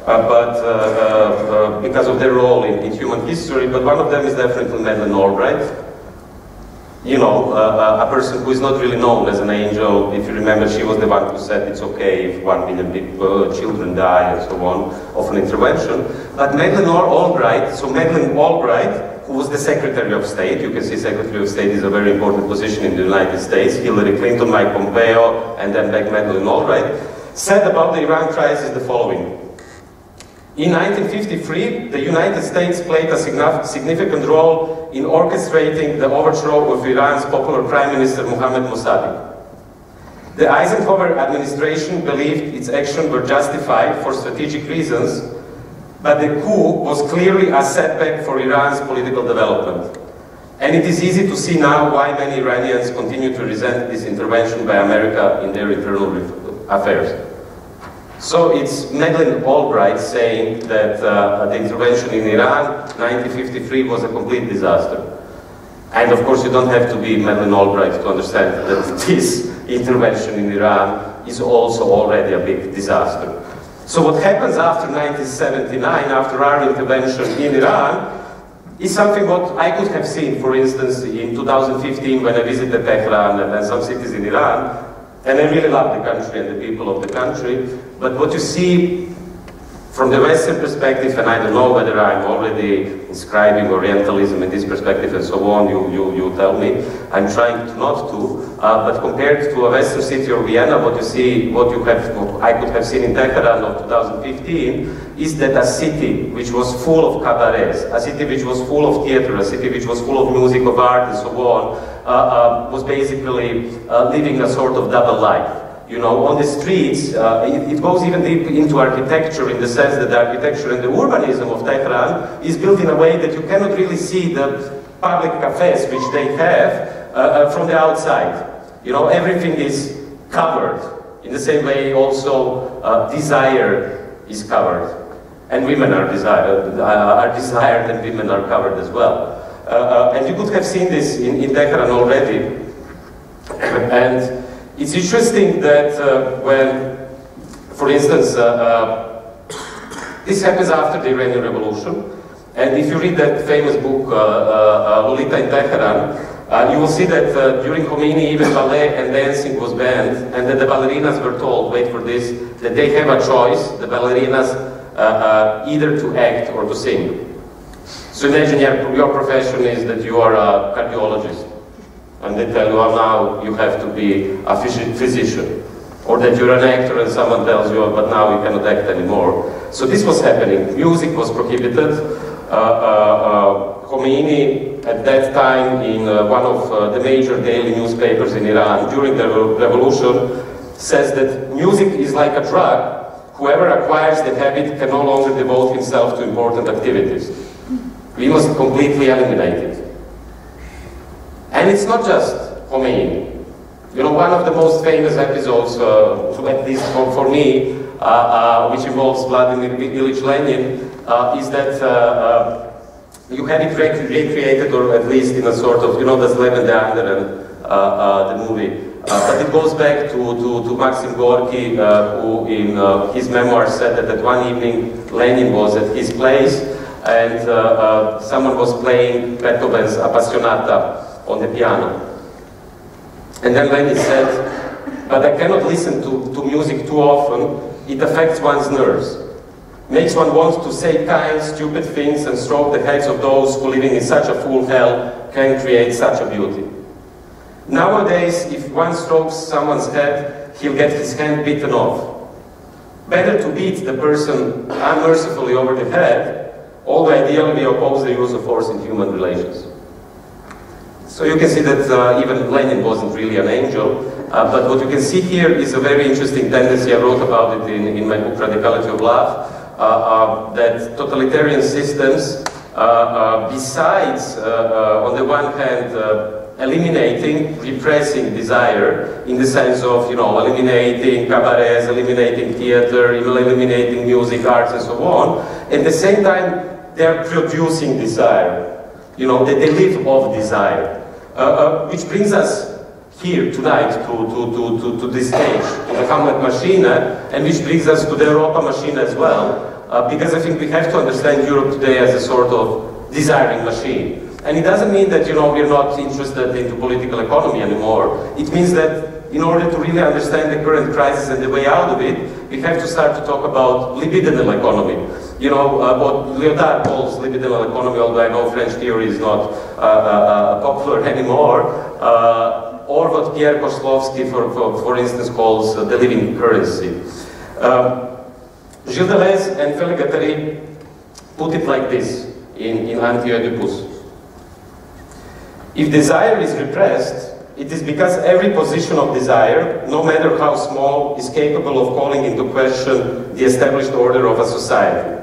Uh, but uh, uh, uh, because of their role in, in human history, but one of them is definitely Madeleine Albright. You know, uh, a person who is not really known as an angel. If you remember, she was the one who said it's okay if one million people, uh, children die and so on, of an intervention. But Madeleine Albright, so Madeleine Albright, who was the Secretary of State, you can see Secretary of State is a very important position in the United States, Hillary Clinton, Mike Pompeo, and then back Madeleine Albright, said about the Iran crisis the following. In nineteen fifty-three, the United States played a significant role in orchestrating the overthrow of Iran's popular Prime Minister Mohammad Mossadegh. The Eisenhower administration believed its actions were justified for strategic reasons, but the coup was clearly a setback for Iran's political development. And it is easy to see now why many Iranians continue to resent this intervention by America in their internal affairs. So it's Madeleine Albright saying that uh, the intervention in Iran, nineteen fifty-three, was a complete disaster. And of course you don't have to be Madeleine Albright to understand that this intervention in Iran is also already a big disaster. So what happens after nineteen seventy-nine, after our intervention in Iran, is something what I could have seen, for instance, in two thousand fifteen when I visited Tehran and some cities in Iran. And I really love the country and the people of the country, but what you see from the Western perspective, and I don't know whether I'm already inscribing Orientalism in this perspective and so on, you, you, you tell me, I'm trying to not to, uh, but compared to a Western city or Vienna, what you see, what you have, what I could have seen in Tehran of two thousand fifteen, is that a city which was full of cabarets, a city which was full of theater, a city which was full of music, of art and so on, Uh, uh, was basically uh, living a sort of double life. You know, on the streets, uh, it, it goes even deep into architecture in the sense that the architecture and the urbanism of Tehran is built in a way that you cannot really see the public cafes which they have uh, uh, from the outside. You know, everything is covered. In the same way also uh, desire is covered. And women are desired, uh, are desired and women are covered as well. Uh, uh, and you could have seen this in, in Tehran already. And it's interesting that uh, when, for instance, uh, uh, this happens after the Iranian Revolution. And if you read that famous book, uh, uh, Lolita in Tehran, uh, you will see that uh, during Khomeini, even ballet and dancing was banned, and that the ballerinas were told, wait for this, that they have a choice, the ballerinas, uh, uh, either to act or to sing. So imagine your, your profession is that you are a cardiologist, and they tell you, well, now you have to be a physician, or that you're an actor and someone tells you, oh, but now you cannot act anymore. So this was happening. Music was prohibited. Uh, uh, uh, Khomeini, at that time, in uh, one of uh, the major daily newspapers in Iran during the revolution, says that music is like a drug. Whoever acquires the habit can no longer devote himself to important activities. We must completely eliminate it. And it's not just Khomeini. You know, one of the most famous episodes, uh, at least for, for me, uh, uh, which involves Vladimir Ilyich Lenin, uh, is that uh, uh, you have it recreated, or at least in a sort of, you know, that's Levende Anderen, uh, uh, the movie. Uh, but it goes back to, to, to Maxim Gorky, uh, who in uh, his memoirs said that, that one evening Lenin was at his place, and uh, uh, someone was playing Beethoven's Appassionata on the piano. And then Lenin said, but I cannot listen to, to music too often, it affects one's nerves. Makes one want to say kind, stupid things and stroke the heads of those who living in such a fool hell can create such a beauty. Nowadays, if one strokes someone's head, he'll get his hand bitten off. Better to beat the person unmercifully over the head, although ideally we oppose the use of force in human relations. So you can see that uh, even Lenin wasn't really an angel, uh, but what you can see here is a very interesting tendency. I wrote about it in, in my book, Radicality of Love, uh, uh, that totalitarian systems, uh, uh, besides, uh, uh, on the one hand, uh, eliminating, repressing desire, in the sense of, you know, eliminating cabarets, eliminating theater, eliminating music, arts, and so on. At the same time, they're producing desire. You know, they, they live off desire. Uh, uh, which brings us here tonight to, to, to, to, to this stage, to the Hamlet Machina, and which brings us to the Europa Machina as well, uh, because I think we have to understand Europe today as a sort of desiring machine. And it doesn't mean that, you know, we're not interested in the political economy anymore. It means that in order to really understand the current crisis and the way out of it, we have to start to talk about libidinal economy. You know, uh, what Lyotard calls libidinal economy, although I know French theory is not uh, uh, popular anymore, uh, or what Pierre Kozlowski, for, for, for instance, calls uh, the living currency. Um, Gilles Deleuze and Feli Gattari put it like this in, in Anti-Oedipus. If desire is repressed, it is because every position of desire, no matter how small, is capable of calling into question the established order of a society.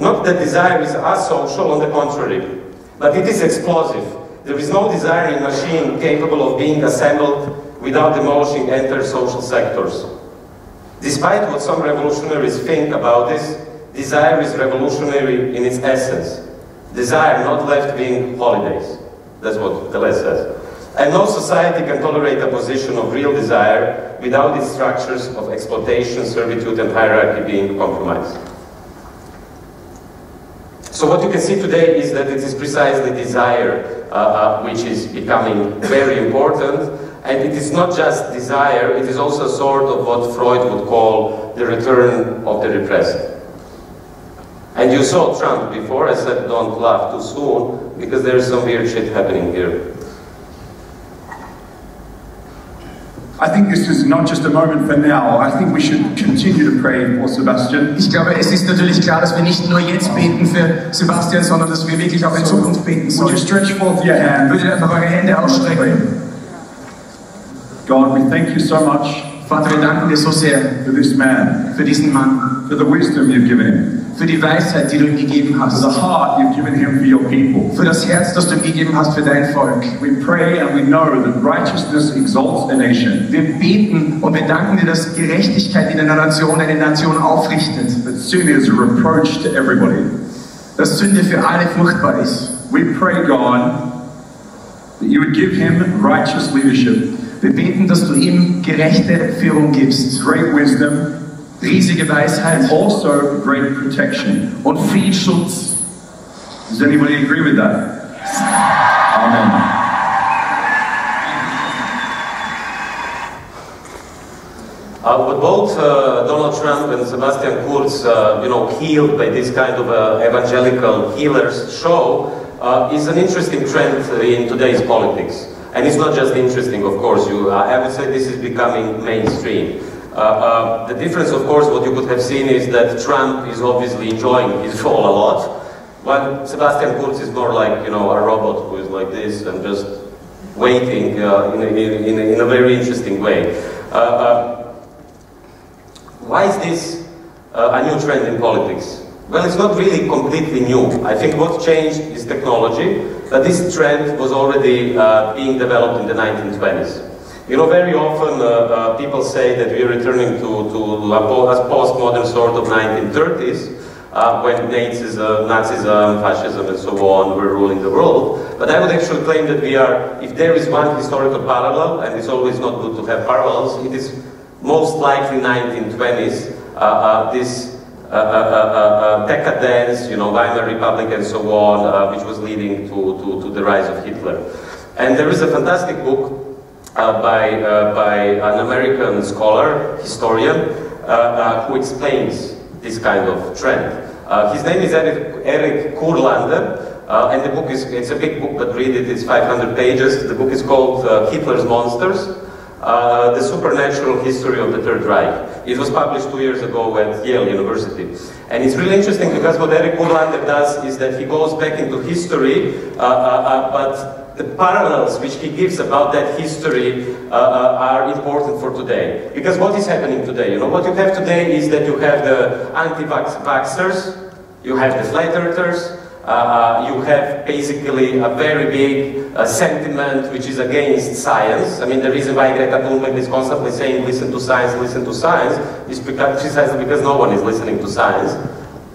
Not that desire is asocial, on the contrary, but it is explosive. There is no desiring machine capable of being assembled without demolishing entire social sectors. Despite what some revolutionaries think about this, desire is revolutionary in its essence. Desire, not left-wing holidays. That's what Deleuze says. And no society can tolerate a position of real desire without its structures of exploitation, servitude, and hierarchy being compromised. So what you can see today is that it is precisely desire uh, uh, which is becoming very important. And it is not just desire, it is also sort of what Freud would call the return of the repressed. And you saw Trump before. I said don't laugh too soon, because there is some weird shit happening here. I think this is not just a moment for now. I think we should continue to pray for Sebastian. Ich glaube, es ist natürlich klar, dass wir nicht nur jetzt beten für Sebastian, sondern dass wir wirklich auch in Zukunft beten sollen. Would you stretch forth your hand? Würdet einfach eure Hände ausstrecken. God, we thank you so much. Vater, wir danken dir so sehr for this man, für diesen Mann, for the wisdom you've given him. Für die Weisheit, die du ihm gegeben hast. The heart you've given him for your people. Für das Herz, das du ihm gegeben hast für dein Volk. We pray and we know that righteousness exalts a nation. Wir beten und wir danken dir, dass Gerechtigkeit in einer Nation eine Nation aufrichtet. That sin is a reproach to everybody. Dass Sünde für alle furchtbar ist. We pray, God, that you would give him righteous leadership. Wir beten, dass du ihm gerechte Führung gibst. Great wisdom. Riesige Weisheit. Also great protection. Und viel Schutz. Does anybody agree with that? Amen. Uh, but both uh, Donald Trump and Sebastian Kurz, uh, you know, healed by this kind of uh, evangelical healers show, uh, is an interesting trend in today's politics. And it's not just interesting, of course. You, I would say this is becoming mainstream. Uh, uh, the difference, of course, what you could have seen is that Trump is obviously enjoying his role a lot, while Sebastian Kurz is more like, you know, a robot who is like this and just waiting uh, in, a, in, a, in a very interesting way. Uh, uh, why is this uh, a new trend in politics? Well, it's not really completely new. I think what changed is technology, but this trend was already uh, being developed in the nineteen twenties. You know, very often uh, uh, people say that we are returning to, to a postmodern sort of nineteen thirties, uh, when Nazism, Nazism, fascism and so on were ruling the world. But I would actually claim that we are, if there is one historical parallel, and it's always not good to have parallels, it is most likely nineteen twenties, uh, uh, this uh, uh, uh, uh, decadence, you know, Weimar Republic and so on, uh, which was leading to, to, to the rise of Hitler. And there is a fantastic book Uh, by, uh, by an American scholar, historian, uh, uh, who explains this kind of trend. Uh, his name is Eric, Eric Kurlander, uh, Uh, and the book is, it's a big book, but read it, it's five hundred pages. The book is called uh, Hitler's Monsters, uh, The Supernatural History of the Third Reich. It was published two years ago at Yale University. And it's really interesting because what Eric Kurlander does is that he goes back into history, uh, uh, uh, but the parallels which he gives about that history uh, are important for today. Because what is happening today? You know, what you have today is that you have the anti-vaxxers, you have the flat earthers, uh, you have basically a very big uh, sentiment which is against science. I mean, the reason why Greta Thunberg is constantly saying listen to science, listen to science, is precisely because no one is listening to science.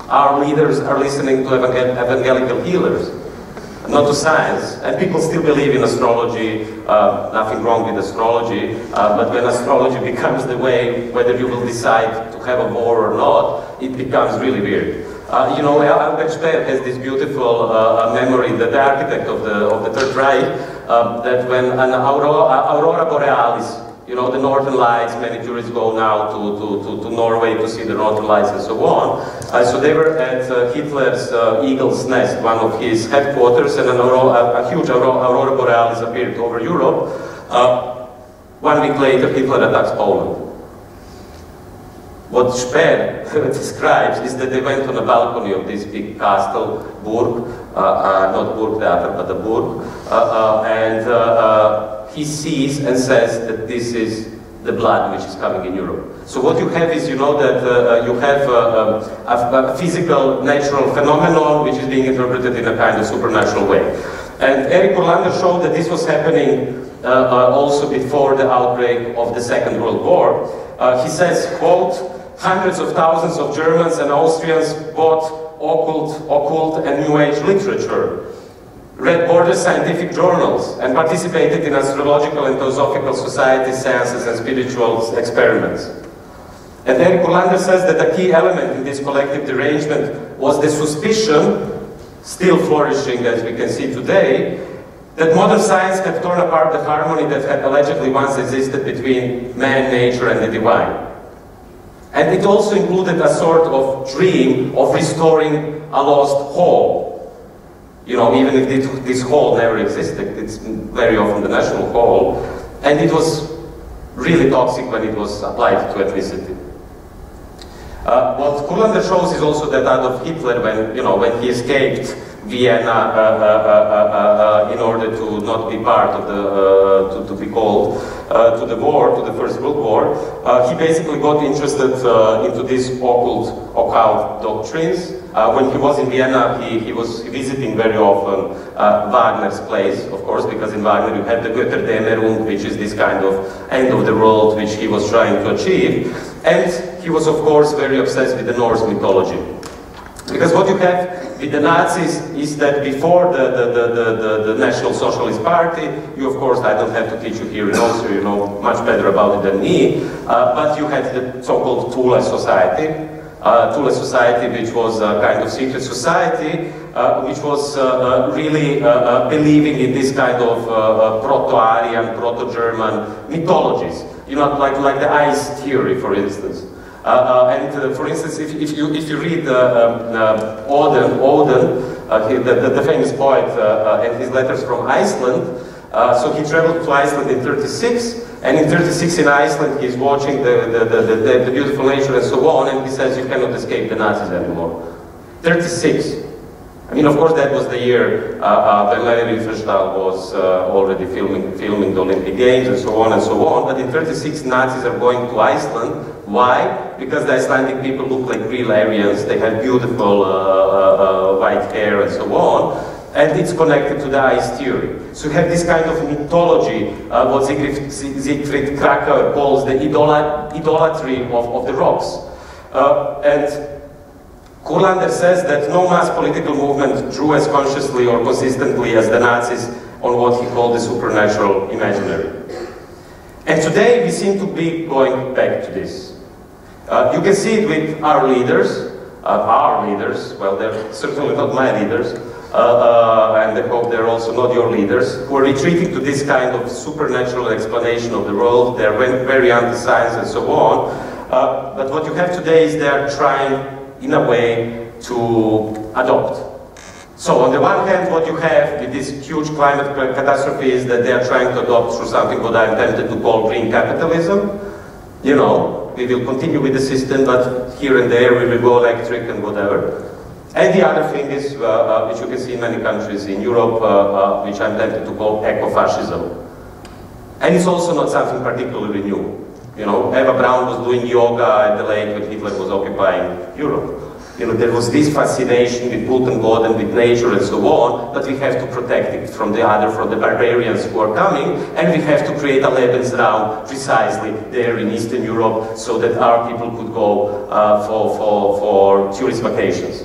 Our leaders are listening to evangelical healers, not to science. And people still believe in astrology, uh, nothing wrong with astrology, uh, but when astrology becomes the way whether you will decide to have a war or not, it becomes really weird. Uh, you know, Albert Speer has this beautiful uh, memory, that the architect of the, of the Third Reich, uh, that when an aurora, aurora borealis, you know, the northern lights, many tourists go now to, to, to, to Norway to see the northern lights and so on. Uh, so they were at uh, Hitler's uh, Eagle's Nest, one of his headquarters, and an aurora, a huge aurora, aurora borealis appeared over Europe. Uh, one week later, Hitler attacks Poland. What Speer describes is that they went on a balcony of this big castle, Burg, uh, uh, not Burgtheater, but a Burg, uh, uh, and uh, uh, he sees and says that this is the blood which is coming in Europe. So what you have is, you know, that uh, you have uh, a, a physical, natural phenomenon which is being interpreted in a kind of supernatural way. And Eric Kurlander showed that this was happening uh, uh, also before the outbreak of the Second World War. Uh, he says, quote, hundreds of thousands of Germans and Austrians bought occult, occult and New Age literature, read border scientific journals, and participated in astrological and theosophical societies, sciences, and spiritual experiments. And Eric Kurlander says that a key element in this collective derangement was the suspicion, still flourishing as we can see today, that modern science had torn apart the harmony that had allegedly once existed between man, nature, and the divine. And it also included a sort of dream of restoring a lost whole. You know, even if this hall never existed, it's very often the national hall. And it was really toxic when it was applied to ethnicity. Uh, what Kurlander shows is also that Adolf Hitler, when, you know, when he escaped Vienna uh, uh, uh, uh, uh, in order to not be part of the, uh, to, to be called uh, to the war, to the First World War, uh, he basically got interested uh, into these occult, occult doctrines. Uh, when he was in Vienna, he, he was visiting very often uh, Wagner's place, of course, because in Wagner you had the Götterdämmerung, which is this kind of end of the world which he was trying to achieve. And he was, of course, very obsessed with the Norse mythology. Because what you have with the Nazis is that before the, the, the, the, the National Socialist Party, you of course, I don't have to teach you here in Austria, you know much better about it than me, uh, but you had the so-called Thule Society, uh, Thule Society which was a kind of secret society, uh, which was uh, uh, really uh, uh, believing in this kind of uh, uh, proto-Aryan, proto-German mythologies, you know, like, like the ice theory, for instance. Uh, uh, and uh, for instance, if, if you if you read uh, um, uh, Oden, Oden, uh, he, the, the, the famous poet, uh, uh, and his letters from Iceland, uh, so he traveled to Iceland in thirty-six, and in thirty-six in Iceland he's watching the the, the, the, the the beautiful nature and so on, and he says you cannot escape the Nazis anymore. thirty-six. I mean, of course, that was the year uh, uh, when Leni Riefenstahl was uh, already filming filming the Olympic Games and so on and so on. But in thirty-six, Nazis are going to Iceland. Why? Because the Icelandic people look like real Aryans, they have beautiful uh, uh, white hair and so on, and it's connected to the ice theory. So you have this kind of mythology, uh, what Siegfried, Siegfried Krakauer calls the idolat idolatry of, of the rocks. Uh, and Kurlander says that no mass political movement drew as consciously or consistently as the Nazis on what he called the supernatural imaginary. And today we seem to be going back to this. Uh, you can see it with our leaders, uh, our leaders, well, they're certainly not my leaders, uh, uh, and I hope they're also not your leaders, who are retreating to this kind of supernatural explanation of the world. They're very anti-science and so on. Uh, but what you have today is they're trying, in a way, to adopt. So on the one hand, what you have with this huge climate catastrophe is that they are trying to adopt through something what I intended to call green capitalism. You know, we will continue with the system, but here and there we will go electric and whatever. And the other thing is, uh, uh, which you can see in many countries in Europe, uh, uh, which I'm tempted to call eco-fascism. And it's also not something particularly new. You know, Eva Braun was doing yoga at the lake when Hitler was occupying Europe. You know, there was this fascination with good and God and with nature and so on, but we have to protect it from the other, from the barbarians who are coming, and we have to create a Lebensraum precisely there in Eastern Europe so that our people could go uh, for, for, for tourist vacations.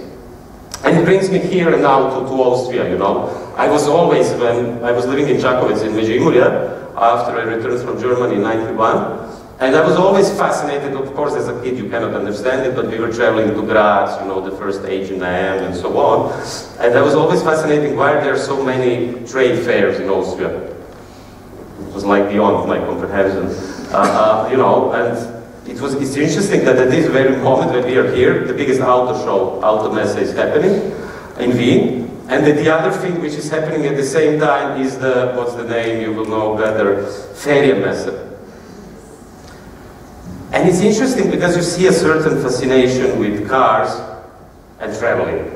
And it brings me here and now to, to Austria, you know. I was always, when I was living in Čakovec in Međimurje, after I returned from Germany in ninety-one, and I was always fascinated, of course, as a kid you cannot understand it, but we were traveling to Graz, you know, the first H and M and so on. And I was always fascinated why there are so many trade fairs in Austria. It was like beyond my comprehension, uh, uh, you know, and. It was, it's interesting that at this very moment when we are here, the biggest auto show, Automesse, is happening in Wien. And that the other thing which is happening at the same time is the, what's the name, you will know better, Ferienmesse. And it's interesting because you see a certain fascination with cars and traveling,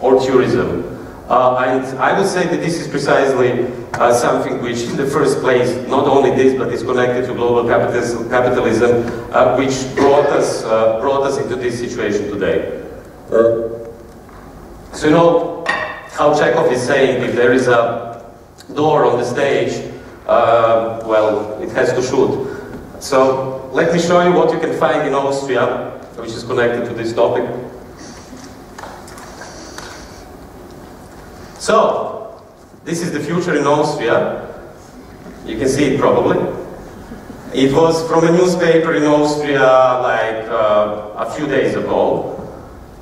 or tourism. Uh, and I would say that this is precisely uh, something which, in the first place, not only this, but is connected to global capitalism, capitalism uh, which brought us, uh, brought us into this situation today. So you know how Chekhov is saying, if there is a door on the stage, uh, well, it has to shoot. So let me show you what you can find in Austria, which is connected to this topic. So, this is the future in Austria. You can see it probably. It was from a newspaper in Austria like uh, a few days ago.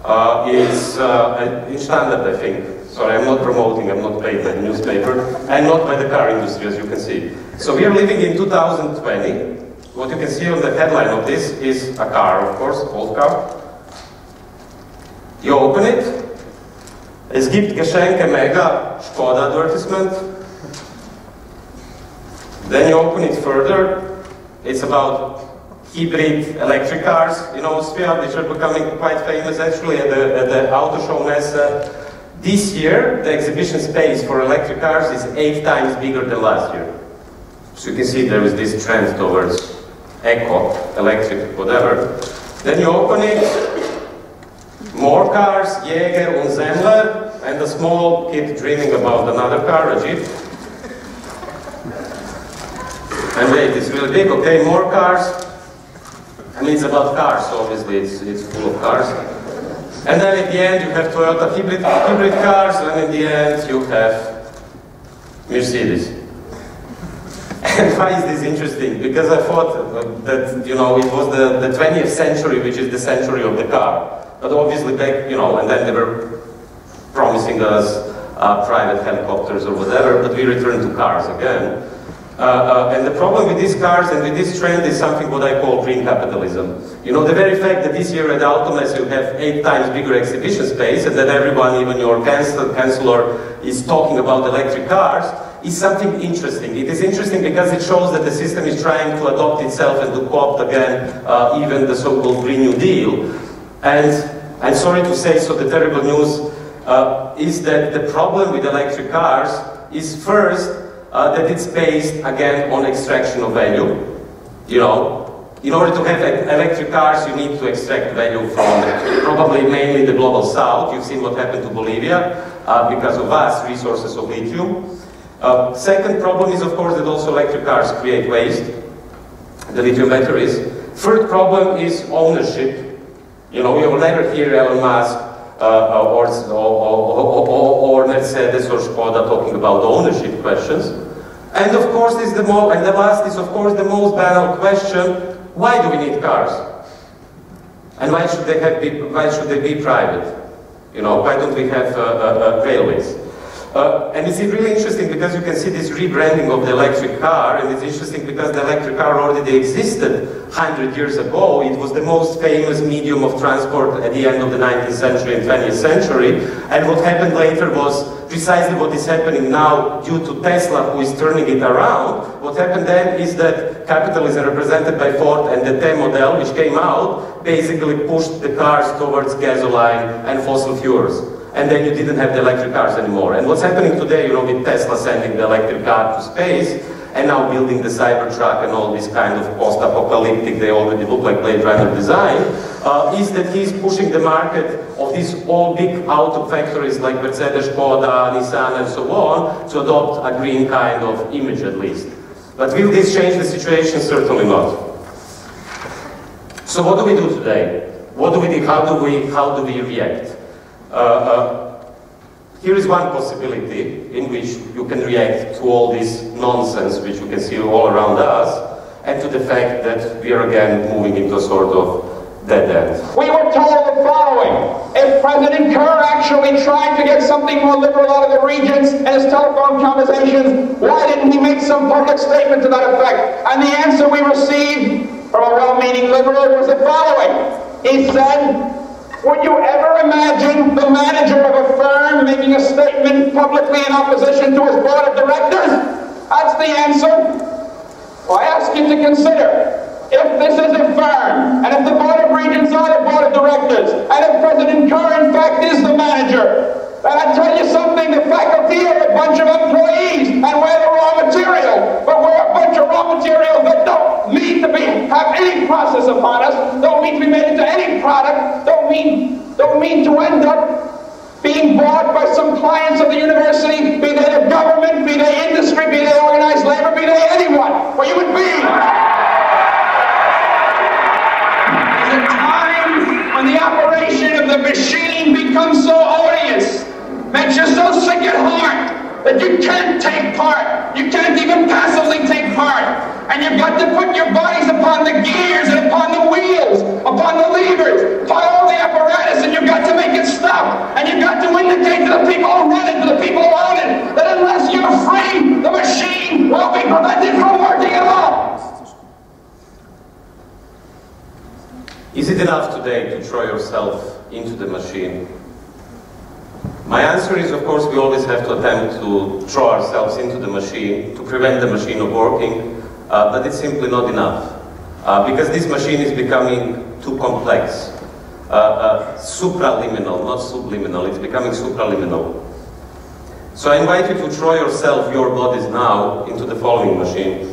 Uh, it's uh, in Standard, I think. Sorry, I'm not promoting, I'm not paid by the newspaper, and not by the car industry, as you can see. So we are living in two thousand twenty. What you can see on the headline of this is a car, of course, old car. You open it. Es gibt Geschenke mega, Škoda advertisement. Then you open it further. It's about hybrid electric cars in Austria, which are becoming quite famous actually at the, at the Auto Show Messe. This year, the exhibition space for electric cars is eight times bigger than last year. So you can see there is this trend towards eco, electric, whatever. Then you open it. More cars, Jäger and Semmler, and a small kid dreaming about another car, a Jeep. And wait, it's really big, okay, more cars. I mean, it's about cars, obviously, it's, it's full of cars. And then at the end you have Toyota hybrid, hybrid cars, and in the end you have Mercedes. And why is this interesting? Because I thought that, you know, it was the, the twentieth century, which is the century of the car. But obviously back, you know, and then they were promising us uh, private helicopters or whatever, but we returned to cars again. Uh, uh, and the problem with these cars and with this trend is something what I call green capitalism. You know, the very fact that this year at Automesse you have eight times bigger exhibition space and that everyone, even your chancellor, is talking about electric cars, is something interesting. It is interesting because it shows that the system is trying to adopt itself and to co-opt again uh, even the so-called Green New Deal. And I'm sorry to say, so the terrible news uh, is that the problem with electric cars is first uh, that it's based again on extraction of value. You know, in order to have electric cars, you need to extract value from probably mainly the global south. You've seen what happened to Bolivia uh, because of vast resources of lithium. Uh, second problem is, of course, that also electric cars create waste, the lithium batteries. Third problem is ownership. You know, you will never hear Elon Musk uh, or, or, or, or, or Mercedes or Škoda talking about ownership questions. And of course, is the mo and the last is of course the most banal question: why do we need cars? And why should they have? Be, why should they be private? You know, why don't we have uh, uh, railways? Uh, Uh, and it's really interesting because you can see this rebranding of the electric car, and it's interesting because the electric car already existed one hundred years ago. It was the most famous medium of transport at the end of the nineteenth century and twentieth century. And what happened later was precisely what is happening now due to Tesla, who is turning it around. What happened then is that capitalism, represented by Ford and the T model, which came out, basically pushed the cars towards gasoline and fossil fuels. And then you didn't have the electric cars anymore. And what's happening today, you know, with Tesla sending the electric car to space, and now building the Cybertruck and all this kind of post-apocalyptic, they already look like Blade Runner design, uh, is that he's pushing the market of these all big auto factories like Mercedes, Škoda, Nissan, and so on, to adopt a green kind of image at least. But will this change the situation? Certainly not. So what do we do today? What do we do? How do we, how do we react? Uh, uh, here is one possibility in which you can react to all this nonsense which you can see all around us, and to the fact that we are again moving into a sort of dead end. We were told the following: if President Kerr actually tried to get something more liberal out of the regents and his telephone conversations, why didn't he make some public statement to that effect? And the answer we received from a well-meaning liberal was the following. He said, "Would you ever imagine the manager of a firm making a statement publicly in opposition to his board of directors?" That's the answer. Well, I ask you to consider, if this is a firm, and if the board of regents are the board of directors, and if President Kerr in fact is the manager, then I tell you something, the faculty are a bunch of employees, and we're the raw material, but we're a bunch of raw materials that don't need to be, have any process upon us, don't need to be made into any product, don't mean, don't mean to end up being bought by some clients of the university, be they the government, be they industry, be they organized labor, be they anyone, where you would be. When the operation of the machine becomes so odious that you're so sick at heart that you can't take part, you can't even passively take part, and you've got to put your bodies upon the gears and upon the wheels, upon the levers, upon all the apparatus, and you've got to make it stop, and you've got to indicate to the people who run it, to the people who own it, that unless you're free, the machine will be prevented from working at all. Is it enough today to throw yourself into the machine? My answer is, of course, we always have to attempt to throw ourselves into the machine, to prevent the machine of working, uh, but it's simply not enough. Uh, because this machine is becoming too complex. Uh, uh, supraliminal, not subliminal, it's becoming supraliminal. So I invite you to throw yourself, your bodies now, into the following machine.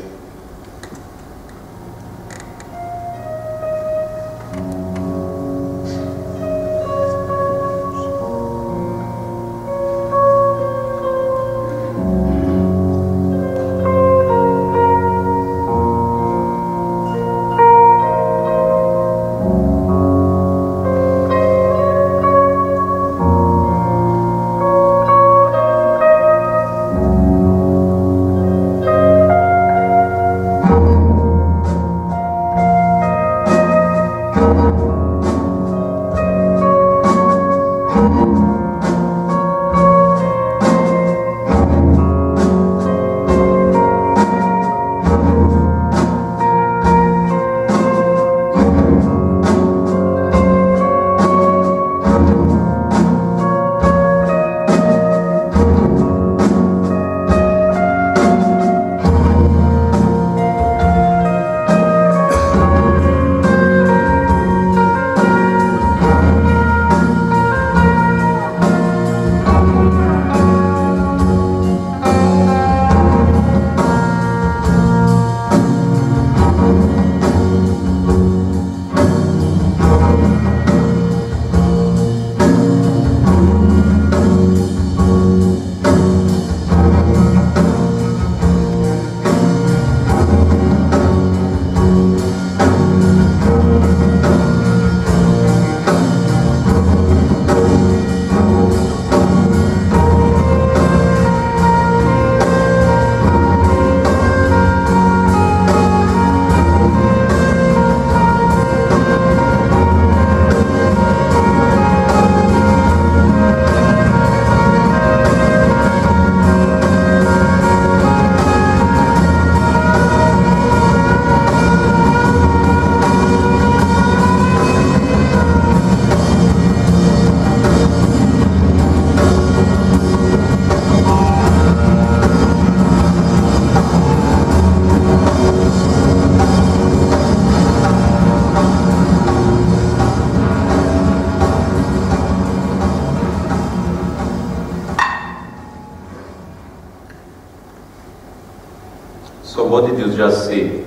So what did you just see?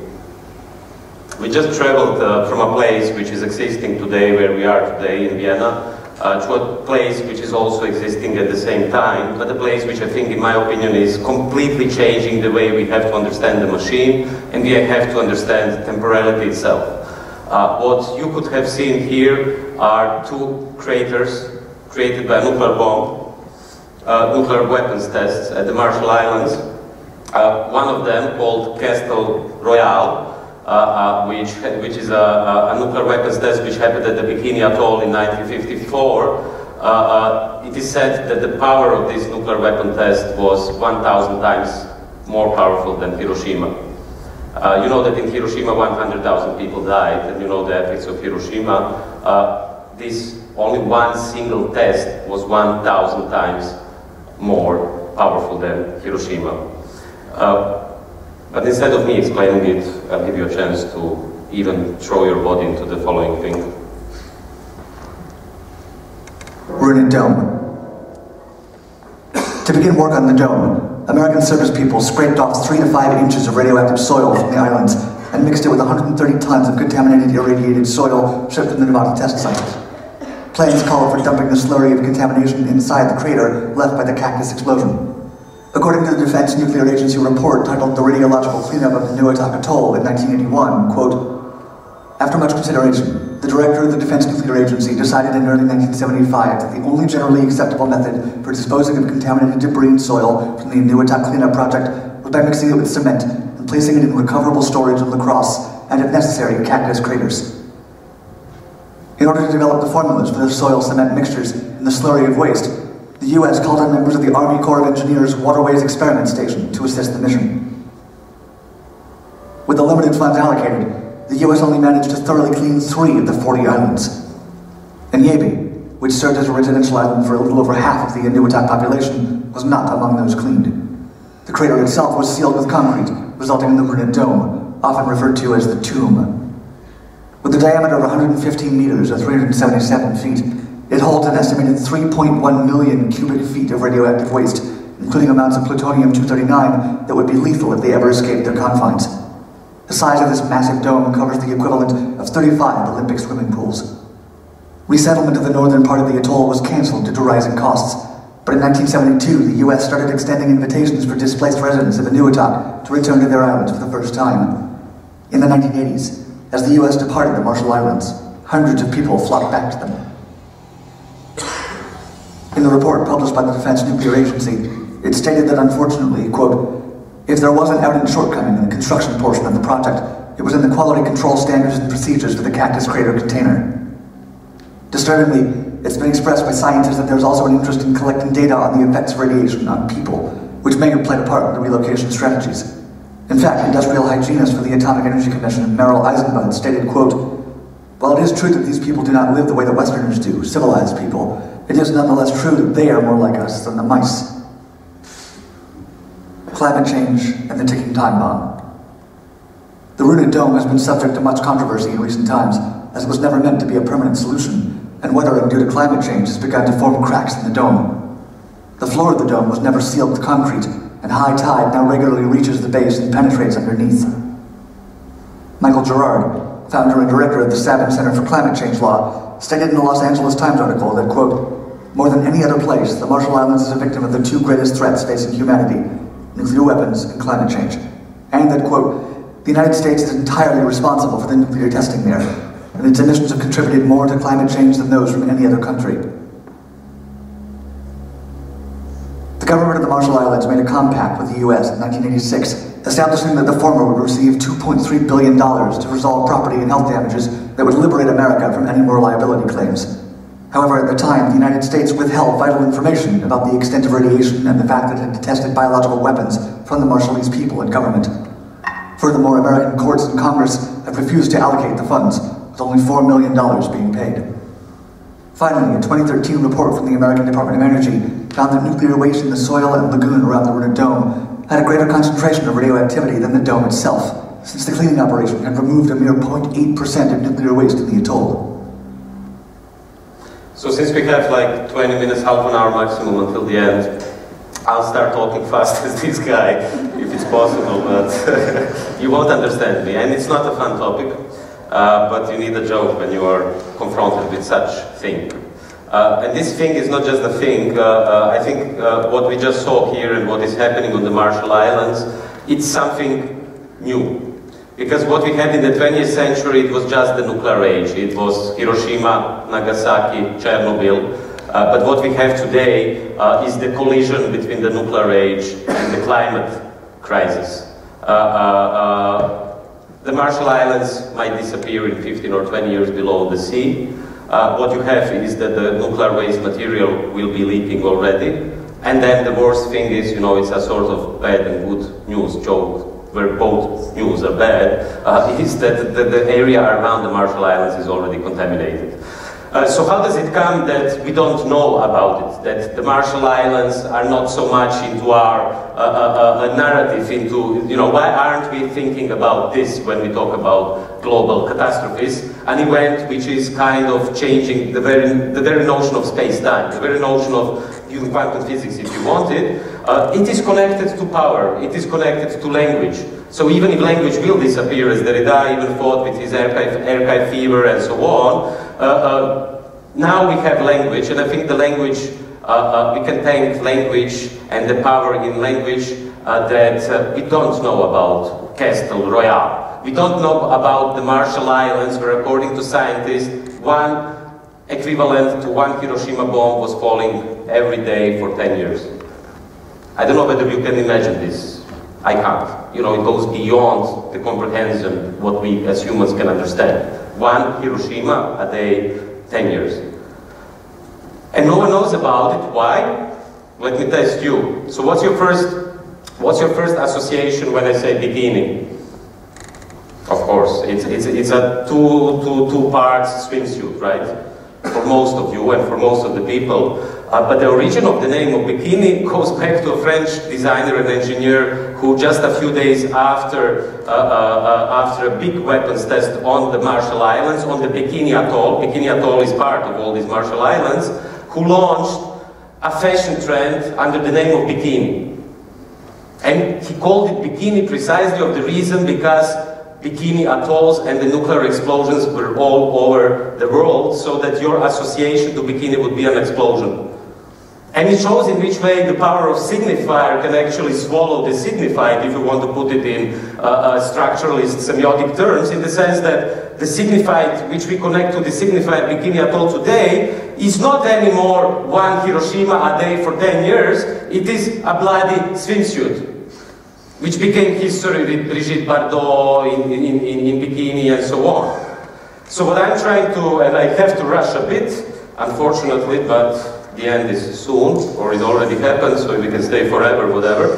We just traveled uh, from a place which is existing today, where we are today in Vienna, uh, to a place which is also existing at the same time, but a place which I think, in my opinion, is completely changing the way we have to understand the machine, and we have to understand temporality itself. Uh, what you could have seen here are two craters created by nuclear bomb, uh, nuclear weapons tests at the Marshall Islands. Uh, one of them, called Castle Royale, Uh, uh, which, which is a, a nuclear weapons test which happened at the Bikini Atoll in nineteen fifty-four. Uh, uh, it is said that the power of this nuclear weapon test was one thousand times more powerful than Hiroshima. Uh, you know that in Hiroshima one hundred thousand people died, and you know the effects of Hiroshima. Uh, this only one single test was one thousand times more powerful than Hiroshima. Uh, But instead of me explaining it, I'll give you a chance to even throw your body into the following thing. We're in a dome. To begin work on the dome, American service people scraped off three to five inches of radioactive soil from the islands and mixed it with one hundred thirty tons of contaminated irradiated soil shipped from the Nevada test site. Plans called for dumping the slurry of contamination inside the crater left by the cactus explosion. According to the Defense Nuclear Agency report titled The Radiological Cleanup of the New Atoll Atoll in nineteen eighty-one, quote, after much consideration, the director of the Defense Nuclear Agency decided in early nineteen seventy-five that the only generally acceptable method for disposing of contaminated debris and soil from the Inuiatak Cleanup Project was by mixing it with cement and placing it in recoverable storage of La Crosse and, if necessary, cactus craters. In order to develop the formulas for the soil-cement mixtures and the slurry of waste, the U S called on members of the Army Corps of Engineers Waterways Experiment Station to assist the mission. With the limited funds allocated, the U S only managed to thoroughly clean three of the forty islands. Enyebi, which served as a residential island for a little over half of the Inuiatak population, was not among those cleaned. The crater itself was sealed with concrete, resulting in the ruined dome, often referred to as the tomb. With a diameter of one hundred fifteen meters or three hundred seventy-seven feet, it holds an estimated three point one million cubic feet of radioactive waste, including amounts of plutonium two thirty-nine that would be lethal if they ever escaped their confines. The size of this massive dome covers the equivalent of thirty-five Olympic swimming pools. Resettlement of the northern part of the atoll was cancelled due to rising costs, but in nineteen seventy-two the U S started extending invitations for displaced residents of Inuiatak to return to their islands for the first time. In the nineteen eighties, as the U S departed the Marshall Islands, hundreds of people flocked back to them. In the report published by the Defense Nuclear Agency, it stated that unfortunately, quote, if there was an evident shortcoming in the construction portion of the project, it was in the quality control standards and procedures for the Cactus Crater container. Disturbingly, it's been expressed by scientists that there's also an interest in collecting data on the effects of radiation on people, which may have played a part in the relocation strategies. In fact, industrial hygienist for the Atomic Energy Commission, Merrill Eisenbud, stated, quote, while it is true that these people do not live the way the Westerners do, civilized people, it is nonetheless true that they are more like us than the mice. Climate change and the ticking time bomb. The ruined dome has been subject to much controversy in recent times, as it was never meant to be a permanent solution, and weathering due to climate change has begun to form cracks in the dome. The floor of the dome was never sealed with concrete, and high tide now regularly reaches the base and penetrates underneath. Michael Gerard, founder and director of the Sabin Center for Climate Change Law, stated in the Los Angeles Times article that, quote, more than any other place, the Marshall Islands is a victim of the two greatest threats facing humanity, nuclear weapons and climate change, and that, quote, the United States is entirely responsible for the nuclear testing there, and its emissions have contributed more to climate change than those from any other country. The government of the Marshall Islands made a compact with the U S in nineteen eighty-six, establishing that the former would receive two point three billion dollars to resolve property and health damages that would liberate America from any more liability claims. However, at the time, the United States withheld vital information about the extent of radiation and the fact that it had tested biological weapons from the Marshallese people and government. Furthermore, American courts and Congress have refused to allocate the funds, with only four million dollars being paid. Finally, a twenty thirteen report from the American Department of Energy found that nuclear waste in the soil and lagoon around the Ruined Dome had a greater concentration of radioactivity than the dome itself, since the cleaning operation had removed a mere zero point eight percent of nuclear waste in the atoll. So since we have like twenty minutes, half an hour maximum until the end, I'll start talking fast as this guy, if it's possible, but you won't understand me. And it's not a fun topic, uh, but you need a joke when you are confronted with such thing. Uh, and this thing is not just a thing. Uh, uh, I think uh, what we just saw here and what is happening on the Marshall Islands, it's something new. Because what we had in the twentieth century, it was just the nuclear age. It was Hiroshima, Nagasaki, Chernobyl. Uh, but what we have today uh, is the collision between the nuclear age and the climate crisis. Uh, uh, uh, the Marshall Islands might disappear in fifteen or twenty years below the sea. Uh, what you have is that the nuclear waste material will be leaking already. And then the worst thing is, you know, it's a sort of bad and good news joke, where both news are bad, uh, is that the, the area around the Marshall Islands is already contaminated. Uh, so how does it come that we don't know about it, that the Marshall Islands are not so much into our uh, uh, uh, narrative, into, you know, why aren't we thinking about this when we talk about global catastrophes, an event which is kind of changing the very, the very notion of space-time, the very notion of using quantum physics, if you want it. Uh, it is connected to power, it is connected to language. So even if language will disappear, as Derrida even thought with his archive, archive fever and so on, uh, uh, now we have language, and I think the language, uh, uh, we can thank language and the power in language uh, that uh, we don't know about Castle Royale. We don't know about the Marshall Islands, where according to scientists, one equivalent to one Hiroshima bomb was falling every day for ten years. I don't know whether you can imagine this. I can't. You know, it goes beyond the comprehension what we as humans can understand. One Hiroshima a day, ten years. And no one knows about it. Why? Let me test you. So what's your first, what's your first association when I say bikini? Of course, it's, it's, it's a two, two, two parts swimsuit, right? For most of you and for most of the people. Uh, but the origin of the name of Bikini goes back to a French designer and engineer who just a few days after, uh, uh, after a big weapons test on the Marshall Islands, on the Bikini Atoll, Bikini Atoll is part of all these Marshall Islands, who launched a fashion trend under the name of Bikini. And he called it Bikini precisely for the reason because Bikini Atolls and the nuclear explosions were all over the world, so that your association to Bikini would be an explosion. And it shows in which way the power of signifier can actually swallow the signified, if you want to put it in uh, uh, structuralist semiotic terms, in the sense that the signified, which we connect to the signified Bikini Atoll today, is not anymore one Hiroshima a day for ten years, it is a bloody swimsuit, which became history with Brigitte Bardot in, in, in, in bikini and so on. So what I'm trying to, and I have to rush a bit, unfortunately, but the end is soon, or it already happened, so we can stay forever, whatever.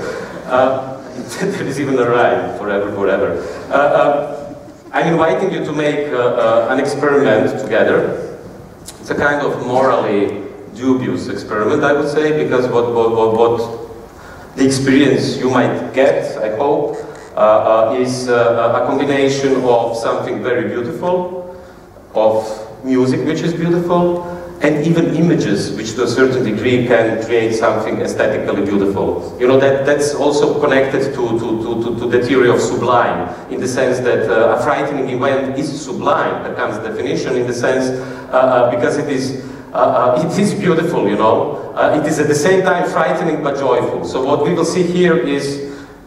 Uh, there is even a rhyme, forever, forever. Uh, uh, I'm inviting you to make uh, uh, an experiment together. It's a kind of morally dubious experiment, I would say, because what, what, what, what the experience you might get, I hope, uh, uh, is uh, a combination of something very beautiful, of music which is beautiful, and even images which to a certain degree can create something aesthetically beautiful. You know, that, that's also connected to, to, to, to the theory of sublime, in the sense that uh, a frightening event is sublime, that comes definition, in the sense, uh, uh, because it is Uh, uh, it is beautiful, you know. Uh, it is at the same time frightening but joyful. So what we will see here is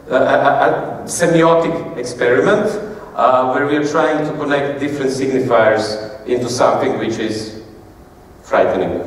uh, a, a semiotic experiment uh, where we are trying to connect different signifiers into something which is frightening.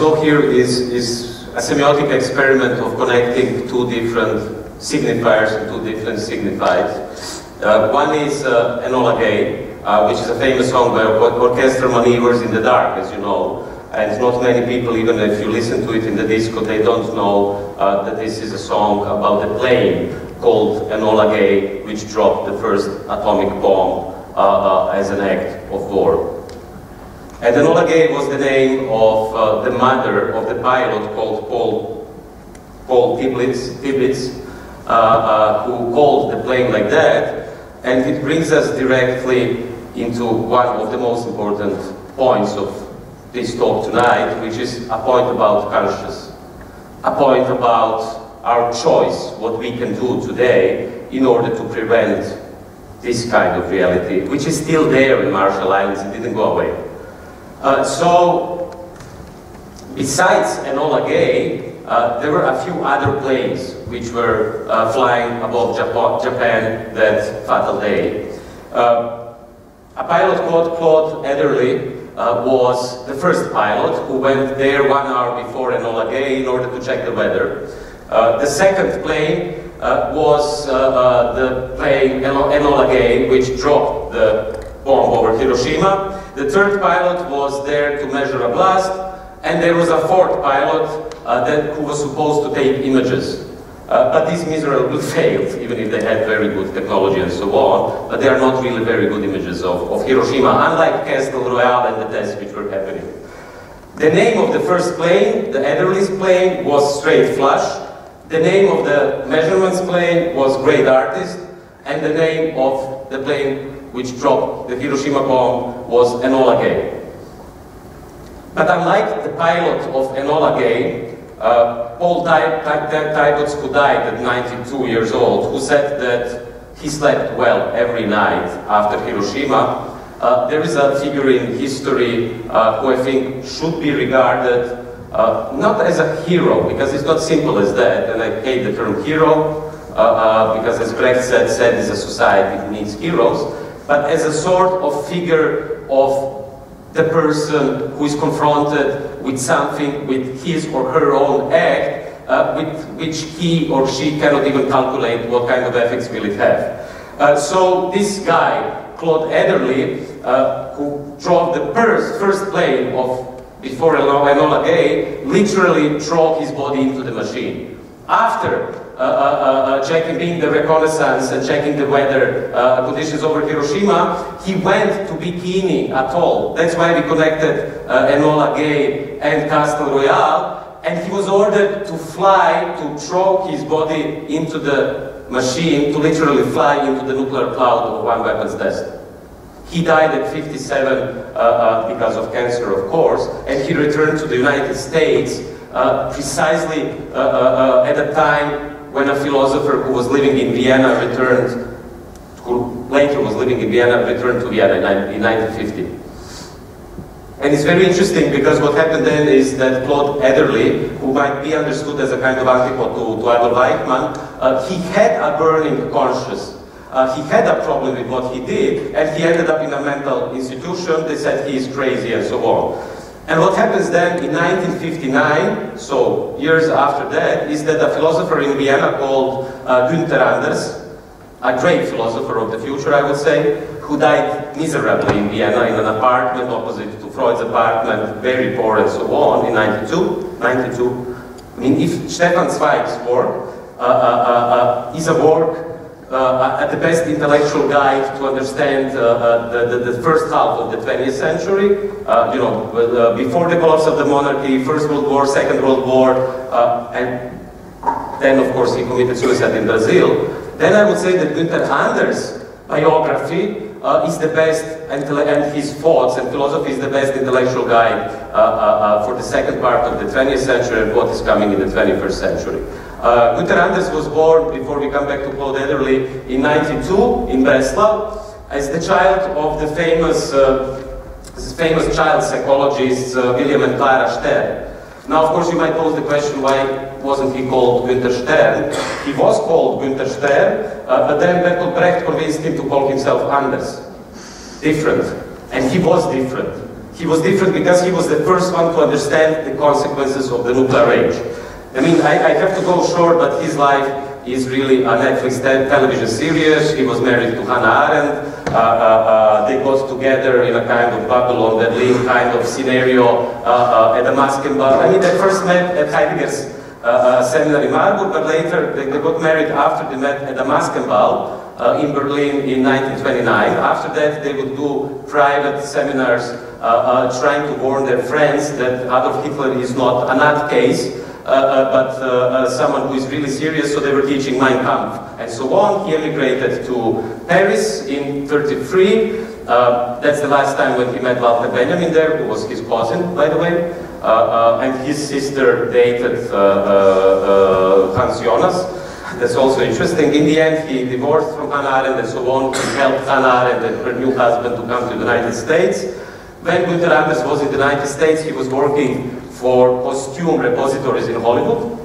saw here is, is a semiotic experiment of connecting two different signifiers and two different signifieds. Uh, one is uh, Enola Gay, uh, which is a famous song by orchestral maneuvers in the dark, as you know. And not many people, even if you listen to it in the disco, they don't know uh, that this is a song about a plane called Enola Gay, which dropped the first atomic bomb uh, uh, as an act of war. And Enola Gay was the name of uh, the mother of the pilot called Paul, Paul Tiblitz, Tiblitz uh, uh, who called the plane like that. And it brings us directly into one of the most important points of this talk tonight, which is a point about conscience, a point about our choice, what we can do today in order to prevent this kind of reality, which is still there in Marshall Islands, it didn't go away. Uh, so, besides Enola Gay, uh, there were a few other planes which were uh, flying above Japo Japan that fatal day. Uh, a pilot called Claude Ederle Uh, was the first pilot who went there one hour before Enola Gay in order to check the weather. Uh, the second plane uh, was uh, uh, the plane Enola Gay, which dropped the bomb over Hiroshima. The third pilot was there to measure a blast, and there was a fourth pilot uh, that, who was supposed to take images. Uh, but these miserable failed, even if they had very good technology and so on, but they are not really very good images of, of Hiroshima, unlike Castle Royale and the tests which were happening. The name of the first plane, the Ederle's plane, was Straight Flush. The name of the measurements plane was Great Artist, and the name of the plane which dropped the Hiroshima bomb was Enola Gay. But unlike the pilot of Enola Gay, Uh, Paul Tibbets, who died at ninety-two years old, who said that he slept well every night after Hiroshima. Uh, there is a figure in history uh, who I think should be regarded uh, not as a hero, because it's not simple as that, and I hate the term hero, uh, uh, because as Brecht said, said is a society who needs heroes, but as a sort of figure of the person who is confronted with something, with his or her own act, uh, with which he or she cannot even calculate what kind of effects will it have. Uh, so this guy, Claude Ederle, uh, who drove the first, first plane of before Enola Gay, literally drove his body into the machine. After uh, uh, uh, checking being the reconnaissance and checking the weather uh, conditions over Hiroshima, he went to Bikini Atoll. That's why we connected uh, Enola Gay and Castle Royale. And he was ordered to fly, to throw his body into the machine, to literally fly into the nuclear cloud of one weapons test. He died at fifty-seven uh, uh, because of cancer, of course, and he returned to the United States Uh, precisely uh, uh, uh, at a time when a philosopher who was living in Vienna returned, who later was living in Vienna, returned to Vienna in, in nineteen fifty. And it's very interesting because what happened then is that Claude Ederle, who might be understood as a kind of antipode to, to Adolf Eichmann, uh, he had a burning conscience. Uh, he had a problem with what he did, and he ended up in a mental institution. They said he is crazy and so on. And what happens then in nineteen fifty-nine, so years after that, is that a philosopher in Vienna called uh, Günther Anders, a great philosopher of the future, I would say, who died miserably in Vienna in an apartment opposite to Freud's apartment, very poor and so on, in ninety-two. I mean, if Stefan Zweig's work uh, uh, uh, is a work Uh, at the best intellectual guide to understand uh, uh, the, the, the first half of the twentieth century, uh, you know, uh, before the collapse of the monarchy, First World War, Second World War, uh, and then, of course, he committed suicide in Brazil. Then I would say that Günther Anders' biography uh, is the best, and his thoughts and philosophy is the best intellectual guide uh, uh, uh, for the second part of the twentieth century and what is coming in the twenty-first century. Uh, Günther Anders was born, before we come back to Claude Ederle, in ninety-two in Breslau as the child of the famous, uh, famous child psychologists uh, William and Clara Stern. Now, of course, you might pose the question, why wasn't he called Günther Stern? He was called Günther Stern, uh, but then Bertolt Brecht convinced him to call himself Anders. Different. And he was different. He was different because he was the first one to understand the consequences of the nuclear age. I mean, I, I have to go short, but his life is really a Netflix television series. He was married to Hannah Arendt. Uh, uh, uh, they got together in a kind of Babylon, Berlin kind of scenario uh, uh, at a mosque and bar. I mean, they first met at Heidegger's uh, uh, seminar in Marburg, but later they, they got married after they met at a mosque and bar uh, in Berlin in nineteen twenty-nine. After that, they would do private seminars uh, uh, trying to warn their friends that Adolf Hitler is not a nutcase. Uh, uh, but uh, uh, someone who is really serious, so they were teaching Mein Kampf and so on. He emigrated to Paris in thirty-three. Uh, that's the last time when he met Walter Benjamin there, who was his cousin, by the way. Uh, uh, and his sister dated uh, uh, uh, Hans Jonas. That's also interesting. In the end, he divorced from Hannah Arendt and so on. He helped Hannah Arendt and her new husband to come to the United States. When Günther Anders was in the United States, he was working for costume repositories in Hollywood,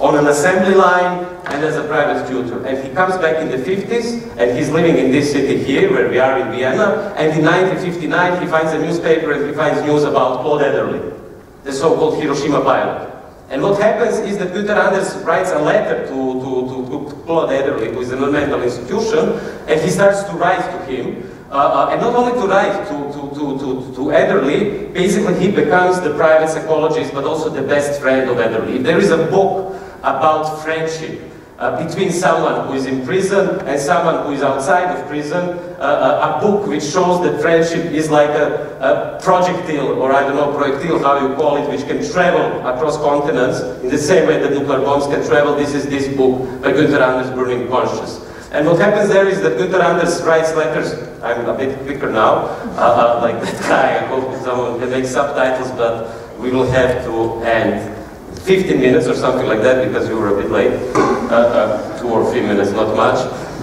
on an assembly line, and as a private tutor. And he comes back in the fifties, and he's living in this city here, where we are in Vienna, and in nineteen fifty-nine he finds a newspaper and he finds news about Claude Ederle, the so-called Hiroshima pilot. And what happens is that Günther Anders writes a letter to, to, to Claude Ederle, who is an environmental institution, and he starts to write to him. Uh, and not only to write to, to, to, to, to Ederle, basically he becomes the private psychologist, but also the best friend of Ederle. There is a book about friendship uh, between someone who is in prison and someone who is outside of prison, uh, a book which shows that friendship is like a, a projectile, or I don't know, projectile, how you call it, which can travel across continents in the same way that nuclear bombs can travel. This is this book by Günther Anders, Burning Conscience. And what happens there is that Günther Anders writes letters, I'm a bit quicker now, uh, uh, like that guy, I hope someone can make subtitles, but we will have to end fifteen minutes or something like that, because we were a bit late, uh, uh, two or three minutes, not much.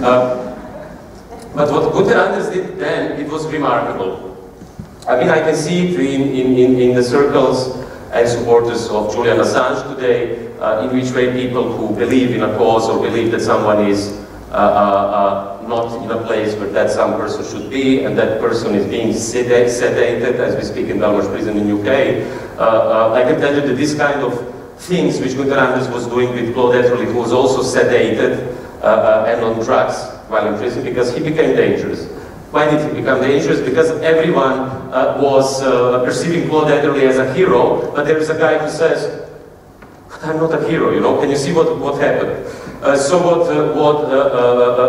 Uh, but what Günther Anders did then, it was remarkable. I mean, I can see it in, in, in, in the circles and supporters of Julian Assange today, uh, in which way people who believe in a cause or believe that someone is Uh, uh, uh, not in a place where that some person should be, and that person is being sedate, sedated, as we speak in Dalmash prison in U K. Uh, uh, I can tell you that this kind of things which Günther Anders was doing with Claude Ederle, who was also sedated uh, uh, and on drugs while in prison, because he became dangerous. Why did he become dangerous? Because everyone uh, was uh, perceiving Claude Ederle as a hero, but there is a guy who says, I'm not a hero, you know, can you see what, what happened? Uh, so what, uh, what, uh, uh,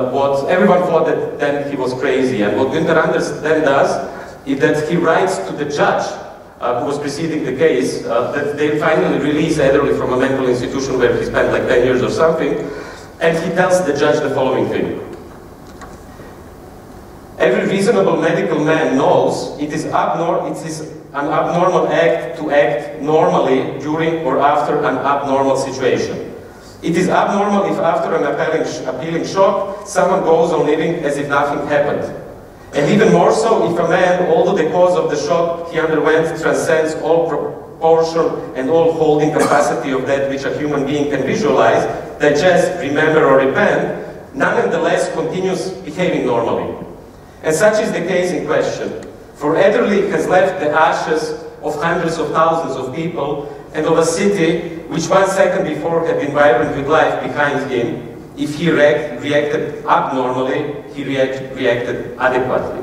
uh, what everyone thought that then he was crazy, and what Günther Anders then does is that he writes to the judge uh, who was preceding the case uh, that they finally release Ederle from a mental institution where he spent like ten years or something, and he tells the judge the following thing. Every reasonable medical man knows it is, abnor it is an abnormal act to act normally during or after an abnormal situation. It is abnormal if after an appealing, sh appealing shock, someone goes on living as if nothing happened. And even more so if a man, although the cause of the shock he underwent transcends all proportion and all holding capacity of that which a human being can visualize, digest, remember or repent, nonetheless continues behaving normally. And such is the case in question. For Ederle has left the ashes of hundreds of thousands of people and of a city which one second before had been vibrant with life behind him. If he react, reacted abnormally, he react, reacted adequately.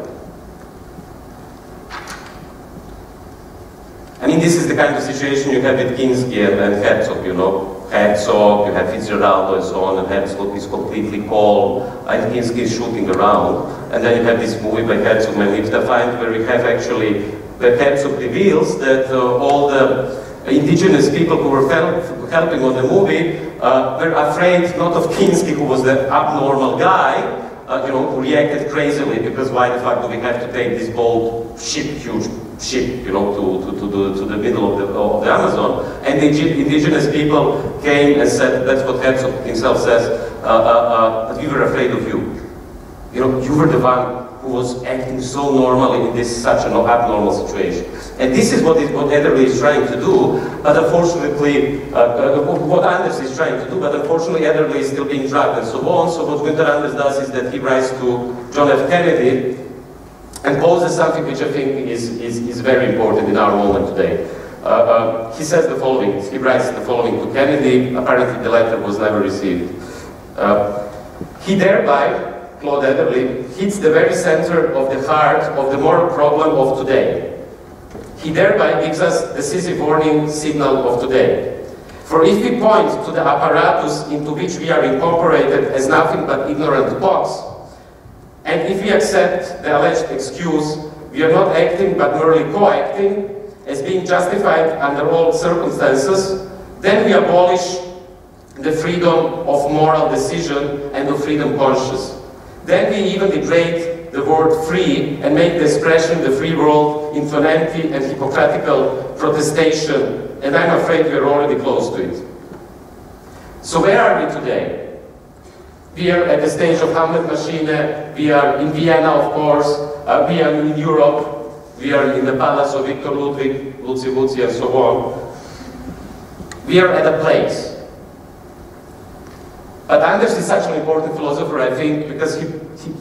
I mean, this is the kind of situation you have with Kinski and, and Herzog, you know. Herzog, you have Fitzgeraldo and so on, and Herzog is completely cold, and Kinski is shooting around. And then you have this movie by Herzog, My Lips Are Defiant, where you have actually, where Herzog reveals that uh, all the indigenous people who were help, helping on the movie uh, were afraid not of Kinski, who was the abnormal guy, uh, you know, who reacted crazily, because why the fuck do we have to take this bold ship, huge ship, you know, to, to, to, the, to the middle of the, of the Amazon? And the indigenous people came and said, that's what Herzog himself says, uh, uh, uh, that we were afraid of you. You know, you were the one who was acting so normally in this such an abnormal situation. And this is what, is, what Ederle is trying to do, but unfortunately, uh, uh, what Anders is trying to do, but unfortunately Ederle is still being drugged and so on. So what Günther Anders does is that he writes to John F. Kennedy, and poses something which I think is, is, is very important in our moment today. Uh, uh, he says the following, he writes the following to Kennedy, apparently the letter was never received. Uh, he thereby, Claude Ederle, hits the very center of the heart of the moral problem of today. He thereby gives us the decisive warning signal of today. For if we point to the apparatus into which we are incorporated as nothing but ignorant box, and if we accept the alleged excuse, we are not acting but merely co-acting, as being justified under all circumstances, then we abolish the freedom of moral decision and of freedom conscious. Then we even degrade the word free and make the expression the free world into an empty and hypocritical protestation, and I'm afraid we're already close to it. So where are we today? We are at the stage of Hamlet Machine, we are in Vienna, of course, uh, we are in Europe, we are in the palace of Victor Ludwig, Luzi Luzi, and so on. We are at a place. But Anders is such an important philosopher, I think, because he,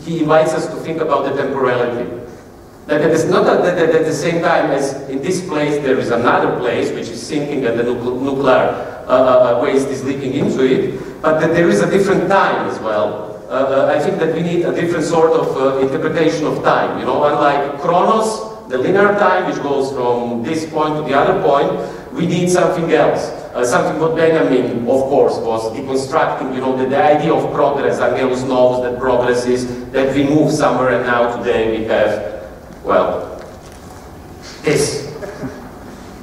he invites us to think about the temporality. That it is not that at the same time as in this place there is another place which is sinking and the nuclear uh, waste is leaking into it, but that there is a different time as well. Uh, I think that we need a different sort of uh, interpretation of time, you know, unlike Chronos, the linear time, which goes from this point to the other point, we need something else. Uh, something what Benjamin, of course, was deconstructing, you know, the, the idea of progress. Angelus knows that progress is that we move somewhere, and now today we have, well, this.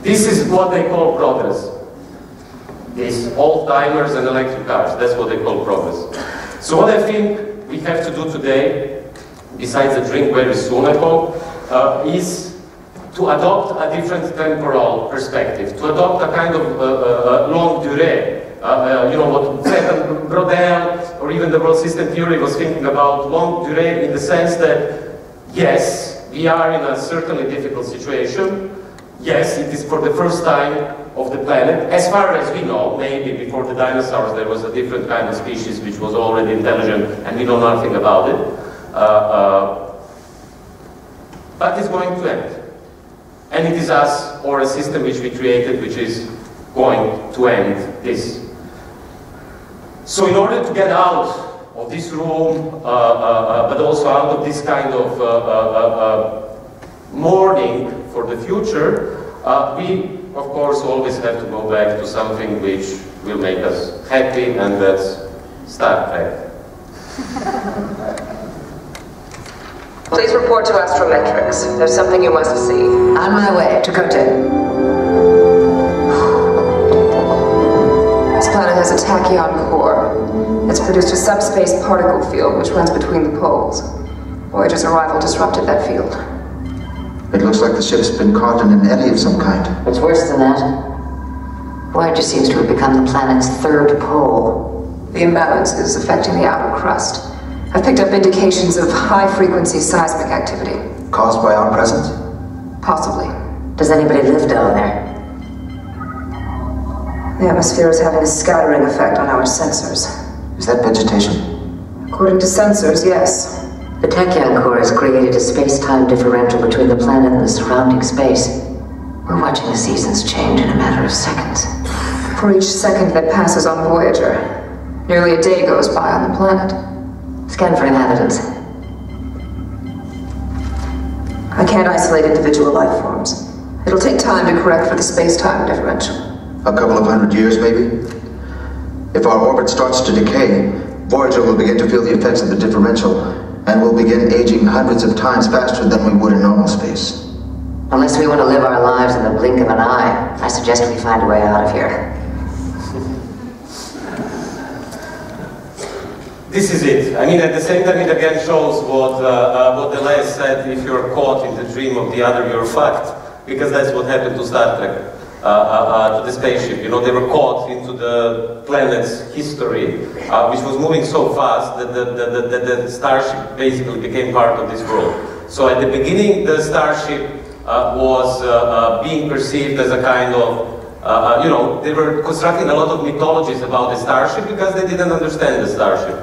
This is what they call progress. These old-timers and electric cars, that's what they call progress. So what I think we have to do today, besides a drink very soon, I hope, Uh, is to adopt a different temporal perspective, to adopt a kind of uh, uh, long durée. Uh, uh, you know what Brodel or even the world system theory was thinking about long durée in the sense that, yes, we are in a certainly difficult situation. Yes, it is for the first time of the planet. As far as we know, maybe before the dinosaurs there was a different kind of species which was already intelligent and we know nothing about it. Uh, uh, But it's going to end. And it is us, or a system which we created, which is going to end this. So in order to get out of this room, uh, uh, uh, but also out of this kind of uh, uh, uh, mourning for the future, uh, we, of course, always have to go back to something which will make us happy, and that's Star Trek. Please report to Astrometrics. There's something you must see. On my way to Kote. This planet has a tachyon core. It's produced a subspace particle field which runs between the poles. Voyager's arrival disrupted that field. It looks like the ship's been caught in an eddy of some kind. It's worse than that. Voyager seems to have become the planet's third pole. The imbalance is affecting the outer crust. I've picked up indications of high-frequency seismic activity. Caused by our presence? Possibly. Does anybody live down there? The atmosphere is having a scattering effect on our sensors. Is that vegetation? According to sensors, yes. The tachyon core has created a space-time differential between the planet and the surrounding space. We're watching the seasons change in a matter of seconds. For each second that passes on Voyager, nearly a day goes by on the planet. Scan for inhabitants. I can't isolate individual life forms. It'll take time to correct for the space-time differential. A couple of hundred years, maybe? If our orbit starts to decay, Voyager will begin to feel the effects of the differential, and will begin aging hundreds of times faster than we would in normal space. Unless we want to live our lives in the blink of an eye, I suggest we find a way out of here. This is it. I mean, at the same time, it again shows what, uh, uh, what Deleuze said, if you're caught in the dream of the other, you're fucked, because that's what happened to Star Trek, uh, uh, uh, to the spaceship. You know, they were caught into the planet's history, uh, which was moving so fast that the, the, the, the, the starship basically became part of this world. So at the beginning, the starship uh, was uh, uh, being perceived as a kind of Uh, you know, they were constructing a lot of mythologies about the starship because they didn't understand the starship.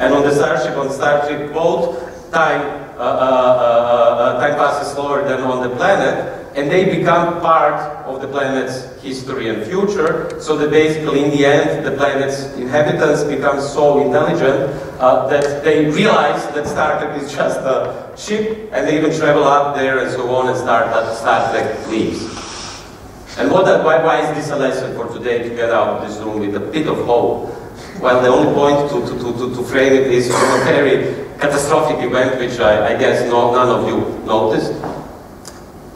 And on the starship, on the Star Trek boat, time uh, uh, uh, time passes slower than on the planet, and they become part of the planet's history and future, so that basically in the end the planet's inhabitants become so intelligent uh, that they realize that Star Trek is just a ship, and they even travel up there and so on, and Star, Star Trek leaves. And what, why, why is this a lesson for today, to get out of this room with a bit of hope? Well, the only point to, to, to, to frame it is from a very catastrophic event, which I, I guess no, none of you noticed.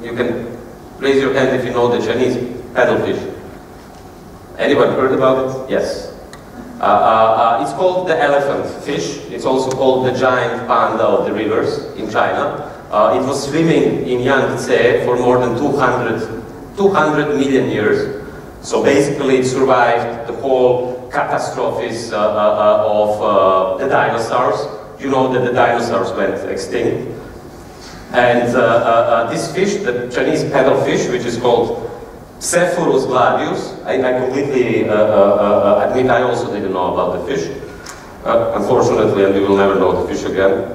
You can raise your hand if you know the Chinese paddlefish. Anyone heard about it? Yes. Uh, uh, uh, it's called the elephant fish. It's also called the giant panda of the rivers in China. Uh, it was swimming in Yangtze for more than two hundred million years. So basically it survived the whole catastrophes uh, uh, of uh, the dinosaurs. You know that the dinosaurs went extinct. And uh, uh, this fish, the Chinese paddlefish, which is called Psephorus gladius, I, I completely uh, uh, uh, admit I also didn't know about the fish, uh, unfortunately, and we will never know the fish again.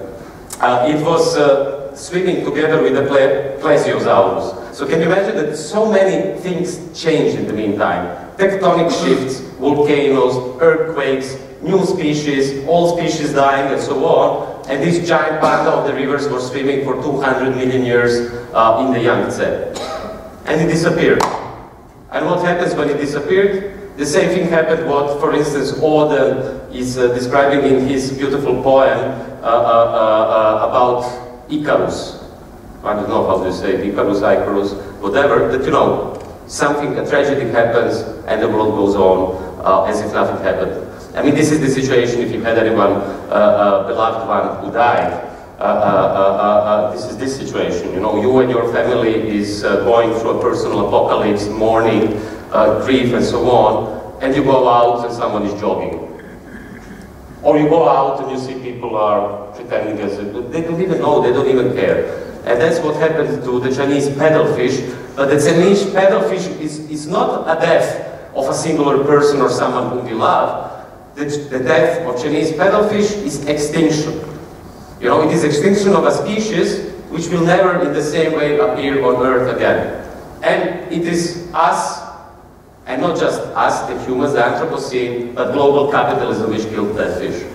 Uh, it was uh, swimming together with the ple plesiosaurus. So can you imagine that so many things changed in the meantime? Tectonic shifts, volcanoes, earthquakes, new species, old species dying, and so on. And this giant panda of the rivers were swimming for two hundred million years uh, in the Yangtze. And it disappeared. And what happens when it disappeared? The same thing happened what, for instance, Auden is uh, describing in his beautiful poem uh, uh, uh, about Icarus. I don't know how to say it, Icarus, Icarus, whatever, that you know, something, a tragedy happens and the world goes on uh, as if nothing happened. I mean, this is the situation if you had anyone, uh, uh, beloved one, who died. Uh, uh, uh, uh, this is this situation, you know, you and your family is uh, going through a personal apocalypse, mourning, uh, grief, and so on, and you go out and someone is jogging. Or you go out and you see people are pretending as if they don't even know, they don't even care. And that's what happened to the Chinese paddlefish, but the Chinese paddlefish is, is not a death of a singular person or someone whom we love. The, the death of Chinese paddlefish is extinction. You know, it is extinction of a species which will never in the same way appear on Earth again. And it is us, and not just us, the humans, the Anthropocene, but global capitalism which killed that fish.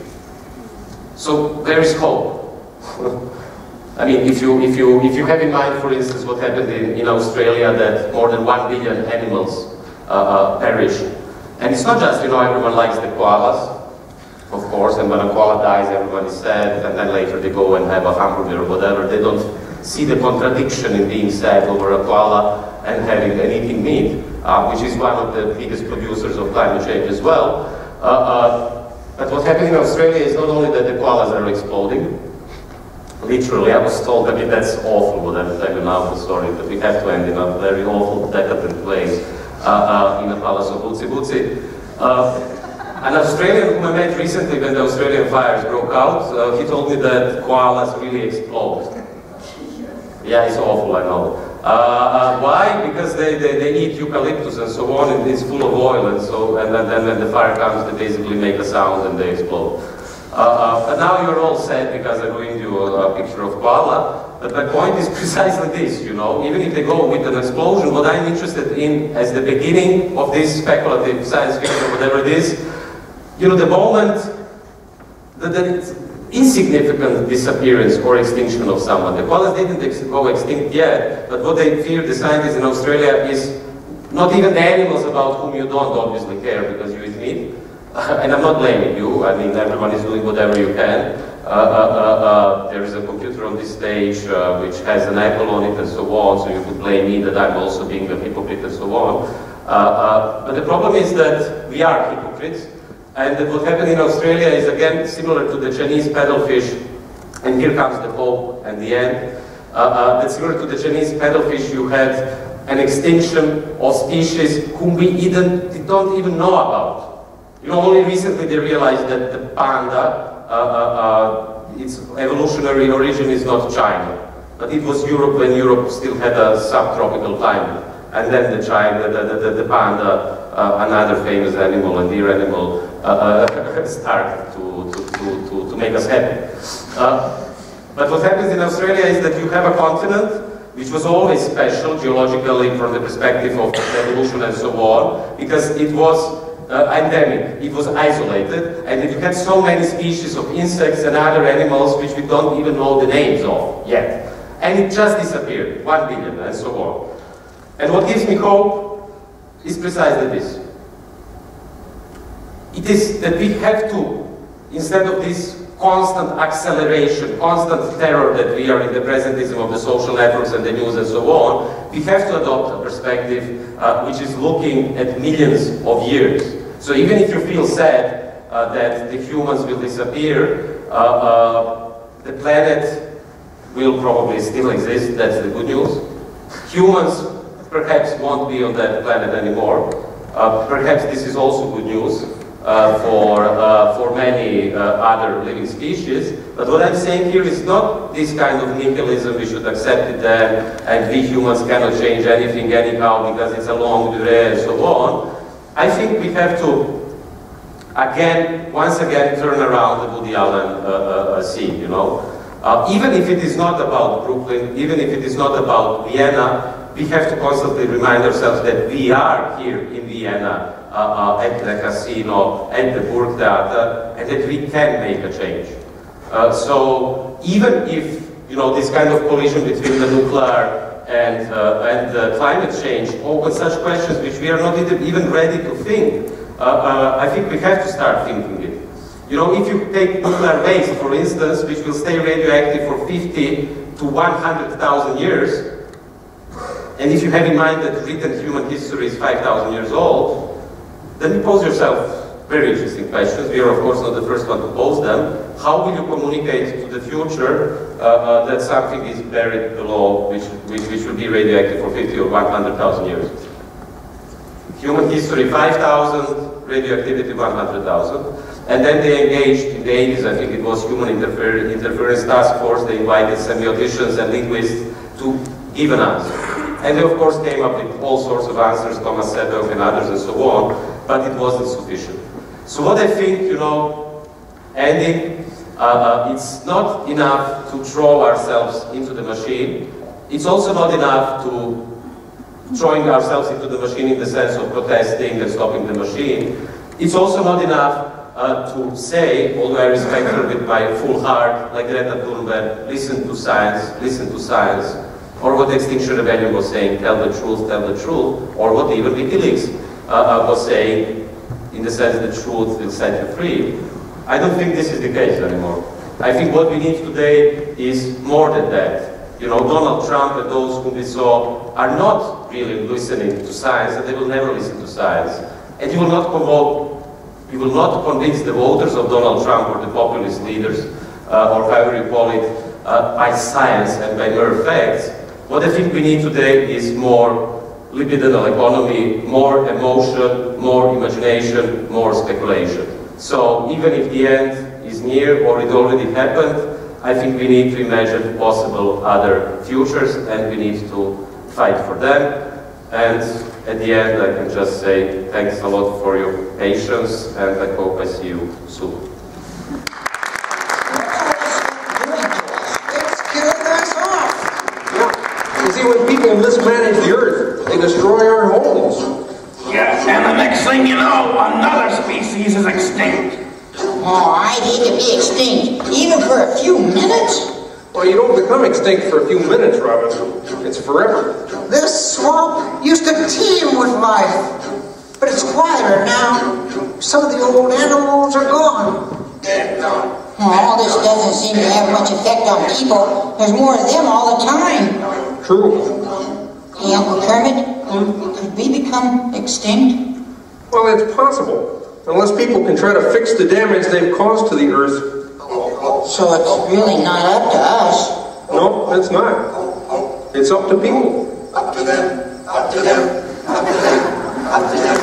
So there is hope. I mean, if you, if, you, if you have in mind, for instance, what happened in, in Australia, that more than one billion animals uh, uh, perished. And it's not just, you know, everyone likes the koalas, of course, and when a koala dies, everyone is sad, and then later they go and have a hamburger or whatever. They don't see the contradiction in being sad over a koala and having and eating meat, uh, which is one of the biggest producers of climate change as well. Uh, uh, but what's happening in Australia is not only that the koalas are exploding, literally, I was told, I mean, that's awful, what I'm telling you now, sorry, but we have to end in a very awful, decadent place. Uh, uh, in the palace of Uzi Buzi. Uh, an Australian whom I met recently when the Australian fires broke out, uh, he told me that koalas really explode. Yeah, it's awful, I know. Uh, uh, why? Because they, they, they eat eucalyptus and so on, and it's full of oil, and so, and then when the fire comes, they basically make a sound and they explode. Uh, uh, but now you're all sad because I ruined you a, a picture of koala. But my point is precisely this, you know, even if they go with an explosion, what I'm interested in as the beginning of this speculative science fiction, whatever it is, you know, the moment that the insignificant disappearance or extinction of someone. The koalas didn't ex go extinct yet, but what they fear, the scientists in Australia, is not even the animals about whom you don't obviously care because you eat meat. And I'm not blaming you, I mean, everyone is doing whatever you can. Uh, uh, uh, uh, there is a computer on this stage uh, which has an apple on it and so on, so you could blame me that I'm also being a hypocrite and so on. Uh, uh, but the problem is that we are hypocrites, and that what happened in Australia is again similar to the Chinese paddlefish, and here comes the hope and the end. Uh, uh, that's similar to the Chinese paddlefish, you had an extinction of species whom we even, don't even know about. You know, only recently they realized that the panda, Uh, uh, uh, its evolutionary origin is not China, but it was Europe when Europe still had a subtropical climate, and then the China, the, the, the, the panda, uh, another famous animal, a deer animal, uh, uh, started to, to, to, to, to make us happy. Uh, But what happens in Australia is that you have a continent which was always special geologically from the perspective of evolution and so on, because it was uh, endemic, it was isolated, and you had so many species of insects and other animals which we don't even know the names of yet. And it just disappeared, one billion and so on. And what gives me hope is precisely this. It is that we have to, instead of this constant acceleration, constant terror that we are in the presentism of the social networks and the news and so on, we have to adopt a perspective uh, which is looking at millions of years. So even if you feel sad uh, that the humans will disappear, uh, uh, the planet will probably still exist, that's the good news. Humans perhaps won't be on that planet anymore. Uh, perhaps this is also good news. Uh, for, uh, for many uh, other living species. But what I'm saying here is not this kind of nihilism, we should accept it then, and we humans cannot change anything anyhow because it's a long durée and so on. I think we have to, again, once again, turn around the Woody Allen uh, uh, scene, you know. Uh, even if it is not about Brooklyn, even if it is not about Vienna, we have to constantly remind ourselves that we are here in Vienna, Uh, uh, at the casino, at the Burgtheater, and that we can make a change. Uh, so even if, you know, this kind of collision between the nuclear and, uh, and uh, climate change opens such questions which we are not even ready to think, uh, uh, I think we have to start thinking it. You know, if you take nuclear waste, for instance, which will stay radioactive for fifty to one hundred thousand years, and if you have in mind that written human history is five thousand years old, then you pose yourself very interesting questions. We are, of course, not the first one to pose them. How will you communicate to the future uh, uh, that something is buried below, which, which, which will be radioactive for fifty or one hundred thousand years? Human history, five thousand, radioactivity, one hundred thousand. And then they engaged in the eighties, I think it was Human Interfer Interference Task Force. They invited semioticians and linguists to give an answer. And they, of course, came up with all sorts of answers, Thomas Sadov and others and so on. But it wasn't sufficient. So what I think, you know, ending, uh, it's not enough to throw ourselves into the machine. It's also not enough to throwing ourselves into the machine in the sense of protesting and stopping the machine. It's also not enough uh, to say, although I respect her with my full heart, like Greta Thunberg, listen to science, listen to science, or what Extinction Rebellion was saying, tell the truth, tell the truth, or what even WikiLeaks Uh, was saying, in the sense the truth will set you free. I don't think this is the case anymore. I think what we need today is more than that. You know, Donald Trump and those whom we saw are not really listening to science, and they will never listen to science. And you will not provoke, you will not convince the voters of Donald Trump or the populist leaders, uh, or however you call it, uh, by science and by mere facts. What I think we need today is more libidinal economy, more emotion, more imagination, more speculation. So even if the end is near or it already happened, I think we need to imagine possible other futures and we need to fight for them. And at the end, I can just say thanks a lot for your patience and I hope I see you soon. When people mismanage the earth, they destroy our homes. Yes, and the next thing you know, another species is extinct. Oh, I hate to be extinct, even for a few minutes. Well, you don't become extinct for a few minutes, Robin. It's forever. This swamp used to teem with life, but it's quieter now. Some of the old animals are gone. Dead gone. Well, all this doesn't seem to have much effect on people. There's more of them all the time. True. Hey, Uncle Kermit, hmm? Could we become extinct? Well, it's possible, unless people can try to fix the damage they've caused to the earth. So it's really not up to us? No, it's not. It's up to people. Up to them, up to them, up to them, up to them.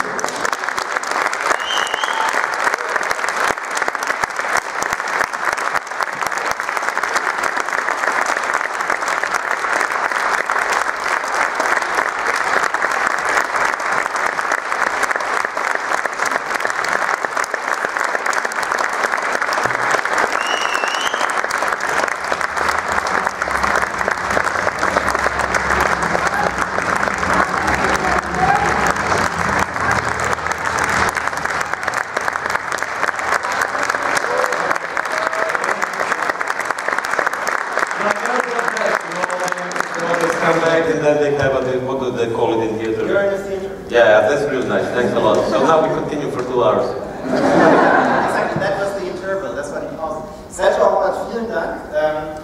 Yeah, that's really nice. Thanks a lot. So now we continue for two hours. Exactly, that was the interval. Das war die Pause. Sergio Robert, vielen Dank. Ähm,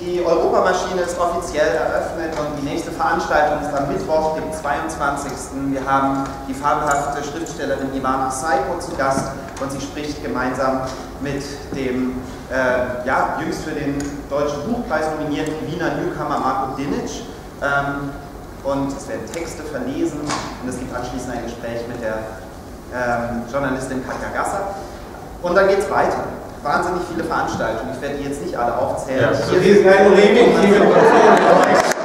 die Europamaschine ist offiziell eröffnet und die nächste Veranstaltung ist am Mittwoch, dem zweiundzwanzigsten Wir haben die fabelhafte Schriftstellerin Ivana Saiko zu Gast und sie spricht gemeinsam mit dem äh, ja, jüngst für den Deutschen Buchpreis nominierten Wiener Newcomer Marco Dinic. Ähm, und es werden Texte verlesen und es gibt anschließend ein Gespräch mit der ähm, Journalistin Katja Gasser und dann geht es weiter. Wahnsinnig viele Veranstaltungen, ich werde die jetzt nicht alle aufzählen. Ja, so hier ist ein Regen.